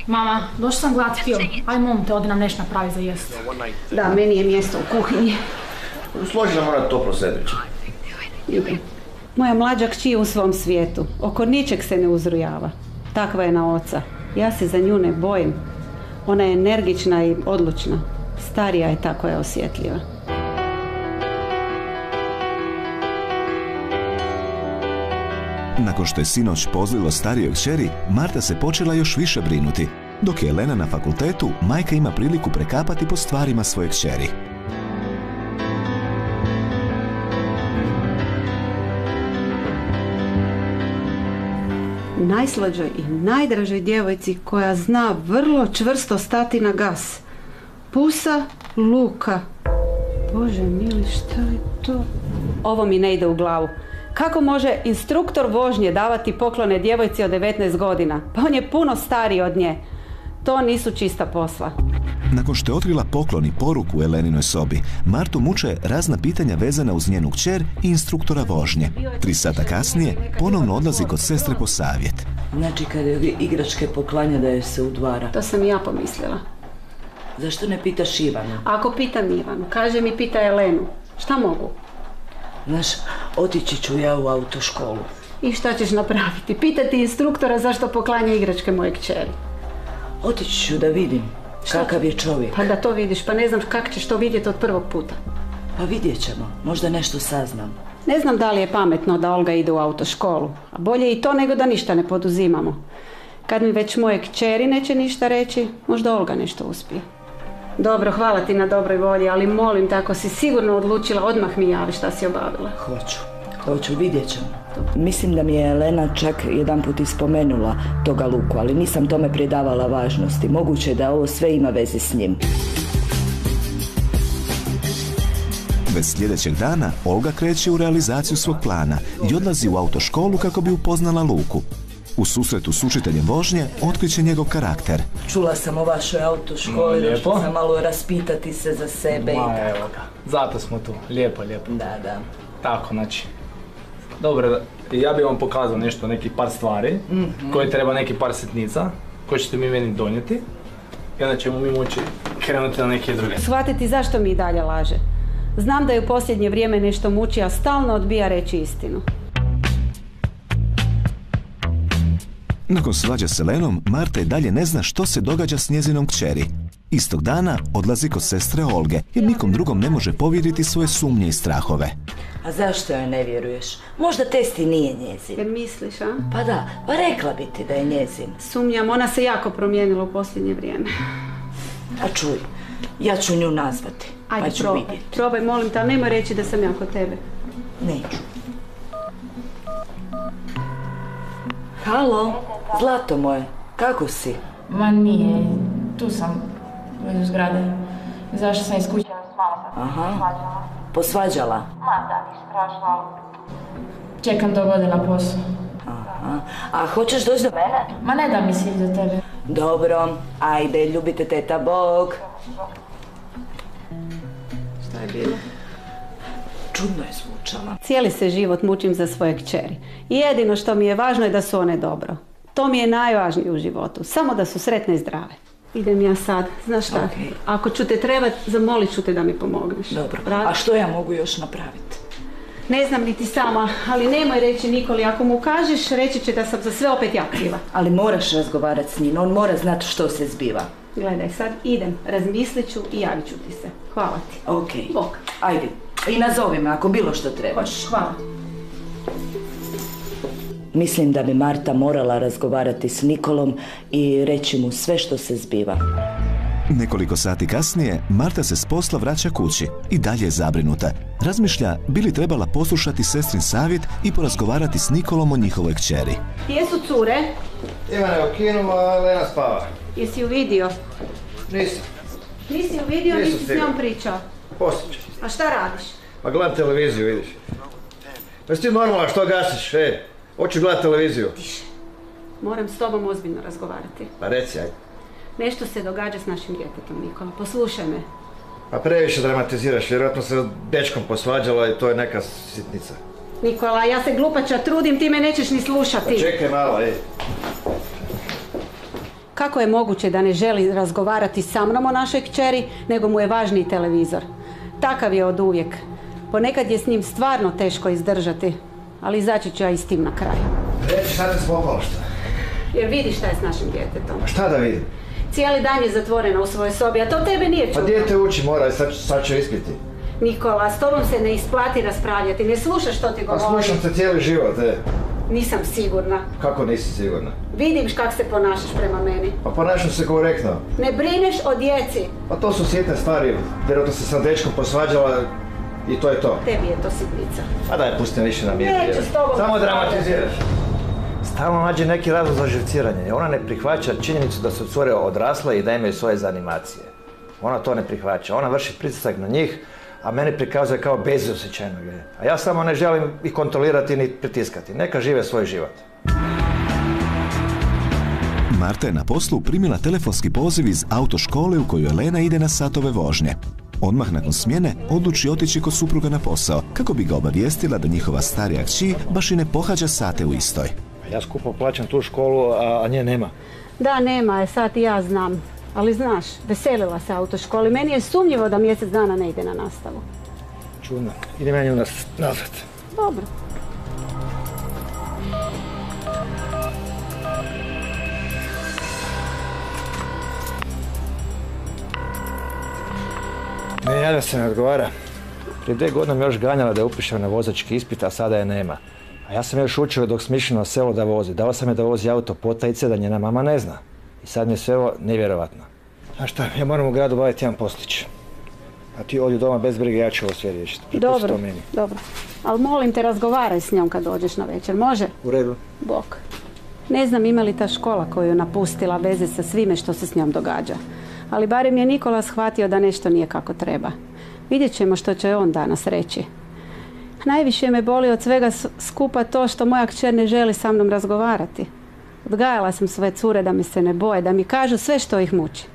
Mama, došla sam gledati film. Aj mom te, odi nam nešto napravi za jest. Da, meni je mjesto u kuhinji. Složi nam ona toplo sedmiće. Moja mlađa kći je u svom svijetu. Oko ničeg se ne uzrujava. Takva je na oca. Ja se za nju ne bojim. Ona je energična i odlučna. Starija je ta koja je osjetljiva. Nakon što je sinoć pozlilo starijoj kćeri, Marta se počela još više brinuti. Dok je Elena na fakultetu, majka ima priliku prekapati po stvarima svoje kćeri. Najslađoj i najdražoj djevojci koja zna vrlo čvrsto stati na gas. Pusa Luka. Bože mili, šta je to? Ovo mi ne ide u glavu. Kako može instruktor vožnje davati poklone djevojci od 19 godina? Pa on je puno stariji od nje. To nisu čista posla. Nakon što je otkrila poklon i poruku u Eleninoj sobi, Martu muče razna pitanja vezana uz njenu kćer i instruktora vožnje. 3 sata kasnije ponovno odlazi kod sestre po savjet. Znači kad je igračke poklanja da joj se udvara. To sam i ja pomislila. Zašto ne pitaš Ivanu? Ako pitam Ivanu, kaže mi pita Elenu. Šta mogu? Znaš, otići ću ja u autoškolu. I šta ćeš napraviti? Pitati instruktora zašto poklanja igračke moje kćeri. Otići ću da vidim kakav je čovjek. Pa da to vidiš, pa ne znam kako ćeš to vidjeti od prvog puta. Pa vidjet ćemo, možda nešto saznam. Ne znam da li je pametno da Olga ide u autoškolu, a bolje i to nego da ništa ne poduzimamo. Kad mi već moje kćeri neće ništa reći, možda Olga nešto uspije. Dobro, hvala ti na dobroj volji, ali molim te, ako si sigurno odlučila, odmah mi javi šta si obavila. Hoću, vidjet ćemo. Mislim da mi je Elena čak jedanput ispomenula toga Luku, ali nisam tome pridavala važnosti. Moguće je da ovo sve ima veze s njim. Već sljedećeg dana Olga kreće u realizaciju svog plana i odlazi u autoškolu kako bi upoznala Luku. U susretu s učiteljem vožnje otkriće njegov karakter. Čula sam o vašoj autoškoli, da što sam malo raspitati se za sebe. Ma evo ga, zato smo tu, lijepo. Da. Tako, znači, dobro, ja bih vam pokazao nešto, neki par stvari, koje treba neki par sitnica, koje ćete mi meni donijeti, i onda ćemo mi moći krenuti na neke druge. Shvatiti zašto mi i dalje laže. Znam da je u posljednje vrijeme nešto muči, a stalno odbija reći istinu. Nakon svađe s Elenom, Marta i dalje ne zna što se događa s njezinom kćeri. Istog dana odlazi kod sestre Olge, jer nikom drugom ne može povjeriti svoje sumnje i strahove. A zašto joj ne vjeruješ? Možda test i nije njezin. Jer misliš, a? Pa da, pa rekla bi ti da je njezin. Sumnjam, ona se jako promijenila u posljednje vrijeme. A čuj, ja ću nju nazvati, pa ću vidjeti. Ajde, probaj, molim te, ali nemoj reći da sam ja kod tebe. Neću. Halo, zlato moje, kako si? Ma nije, tu sam, u zgrade. Zašto sam iz kuće? Aha, posvađala? Ma da, niš strašno. Čekam do godine na poslu. Aha, a hoćeš doći do mene? Ma ne da mi si do tebe. Dobro, ajde, ljubite teta Bog. Šta je bilo? Čudno je zvučala. Cijeli se život mučim za svoje kćeri. I jedino što mi je važno je da su one dobro. To mi je najvažnije u životu. Samo da su sretne i zdrave. Idem ja sad. Znaš šta? Ako ću te trebat, zamolit ću te da mi pomogneš. Dobro. A što ja mogu još napraviti? Ne znam niti sama, ali nemoj reći Nikoli. Ako mu kažeš, reći će da sam za sve opet ja kriva. Ali moraš razgovarati s njim. On mora znati što se zbiva. Gledaj, sad idem. Razmislit ću i javit ću ti se. Hvala ti. Okej. Ajde. I nazovi me ako bilo što trebaš. Hvala. Mislim da bi Marta morala razgovarati s Nikolom i reći mu sve što se zbiva. Nekoliko sati kasnije Marta se s posla vraća kući i dalje je zabrinuta. Razmišlja bi li trebala poslušati sestrin savjet i porazgovarati s Nikolom o njihovoj kćeri. Gdje su cure? Ivana je u kinu, a Elena spava. Jesi ju vidio? Nisam. Nisi ju vidio, nisi s njom pričao? Poslije. A šta radiš? Pa gledam televiziju, vidiš. Pa si ti normalna, što gasiš, ej? Hoću gledati televiziju. Tiše. Moram s tobom ozbiljno razgovarati. Pa reci, ajde. Nešto se događa s našim djetetom, Nikola. Poslušaj me. Pa previše dramatiziraš, vjerojatno se dečkom posvađala i to je neka sitnica. Nikola, ja se glupača trudim, ti me nećeš ni slušati. Pa čekaj malo, ej. Kako je moguće da ne želi razgovarati sa mnom o našoj kćeri, nego mu je važniji televizor? Takav je od uvijek. Ponekad je s njim stvarno teško izdržati, ali izaći ću ja i s tim na kraj. Reći šta te spopalo šta? Jer vidi šta je s našim djetetom. A šta da vidim? Cijeli dan je zatvorena u svojoj sobi, a to tebe nije čudno. Pa dijete uči, mora, sad će ispiti. Nikola, s tobom se ne isplati raspravljati, ne slušaš što ti govorim. Pa slušam te cijeli život, Nisam sigurna. Kako nisi sigurna? Vidiš kak se ponašaš prema meni. Pa ponašam se korektno. Ne brineš o djeci. Pa to su sitne stvari. Vjerojatno se sam dečkom posvađala i to je to. Tebi je to sitnica. Pa daj, pustim više na miru. Neću s tobom. Samo dramatiziraš. Stalno nađe neki razlog za živciranje. Ona ne prihvaća činjenicu da su cure odrasle i da imaju svoje zanimacije. Ona to ne prihvaća. Ona vrši pritisak na njih, a mene prikazuje kao bezosjećajnog. A ja samo ne želim ih kontrolirati ni pritiskati. Neka žive svoj život. Marta je na poslu primila telefonski poziv iz autoškole u koju Elena ide na satove vožnje. Odmah nakon smjene odluči otići kod supruga na posao, kako bi ga obavijestila da njihova starija kći baš i ne pohađa sate u istoj. Ja skupo plaćam tu školu, a nje nema. Da, nema je, sad i ja znam. Ali znaš, veselila se autoškoli. Meni je sumnjivo da mjesec dana ne ide na nastavu. Čudno. Idem ja nju nazad. Dobro. Ne javlja se, ne odgovara. Prije 2 godine me još ganjala da je upišem na vozački ispit, a sada je nema. A ja sam još učio dok smišljeno na selo da vozi. Dao sam je da vozi auto potajice da njena mama ne zna. I sad mi je sve ovo nevjerovatno. Znaš šta, ja moram u gradu baviti jedan poslić. A ti ovdje doma bez brige, ja ću ovo sve riješiti. Dobro, dobro. Ali molim te, razgovaraj s njom kad dođeš na večer, može? U redu. Bok. Ne znam ima li ta škola koju je napustila veze sa svime što se s njom događa. Ali barem je Nikola shvatio da nešto nije kako treba. Vidjet ćemo što će on danas reći. Najviše me boli od svega skupa to što moja kćer ne želi sa mnom razgovarati. Odgajala sam svoje cure da mi se ne boje, da mi kažu sve što ih muči.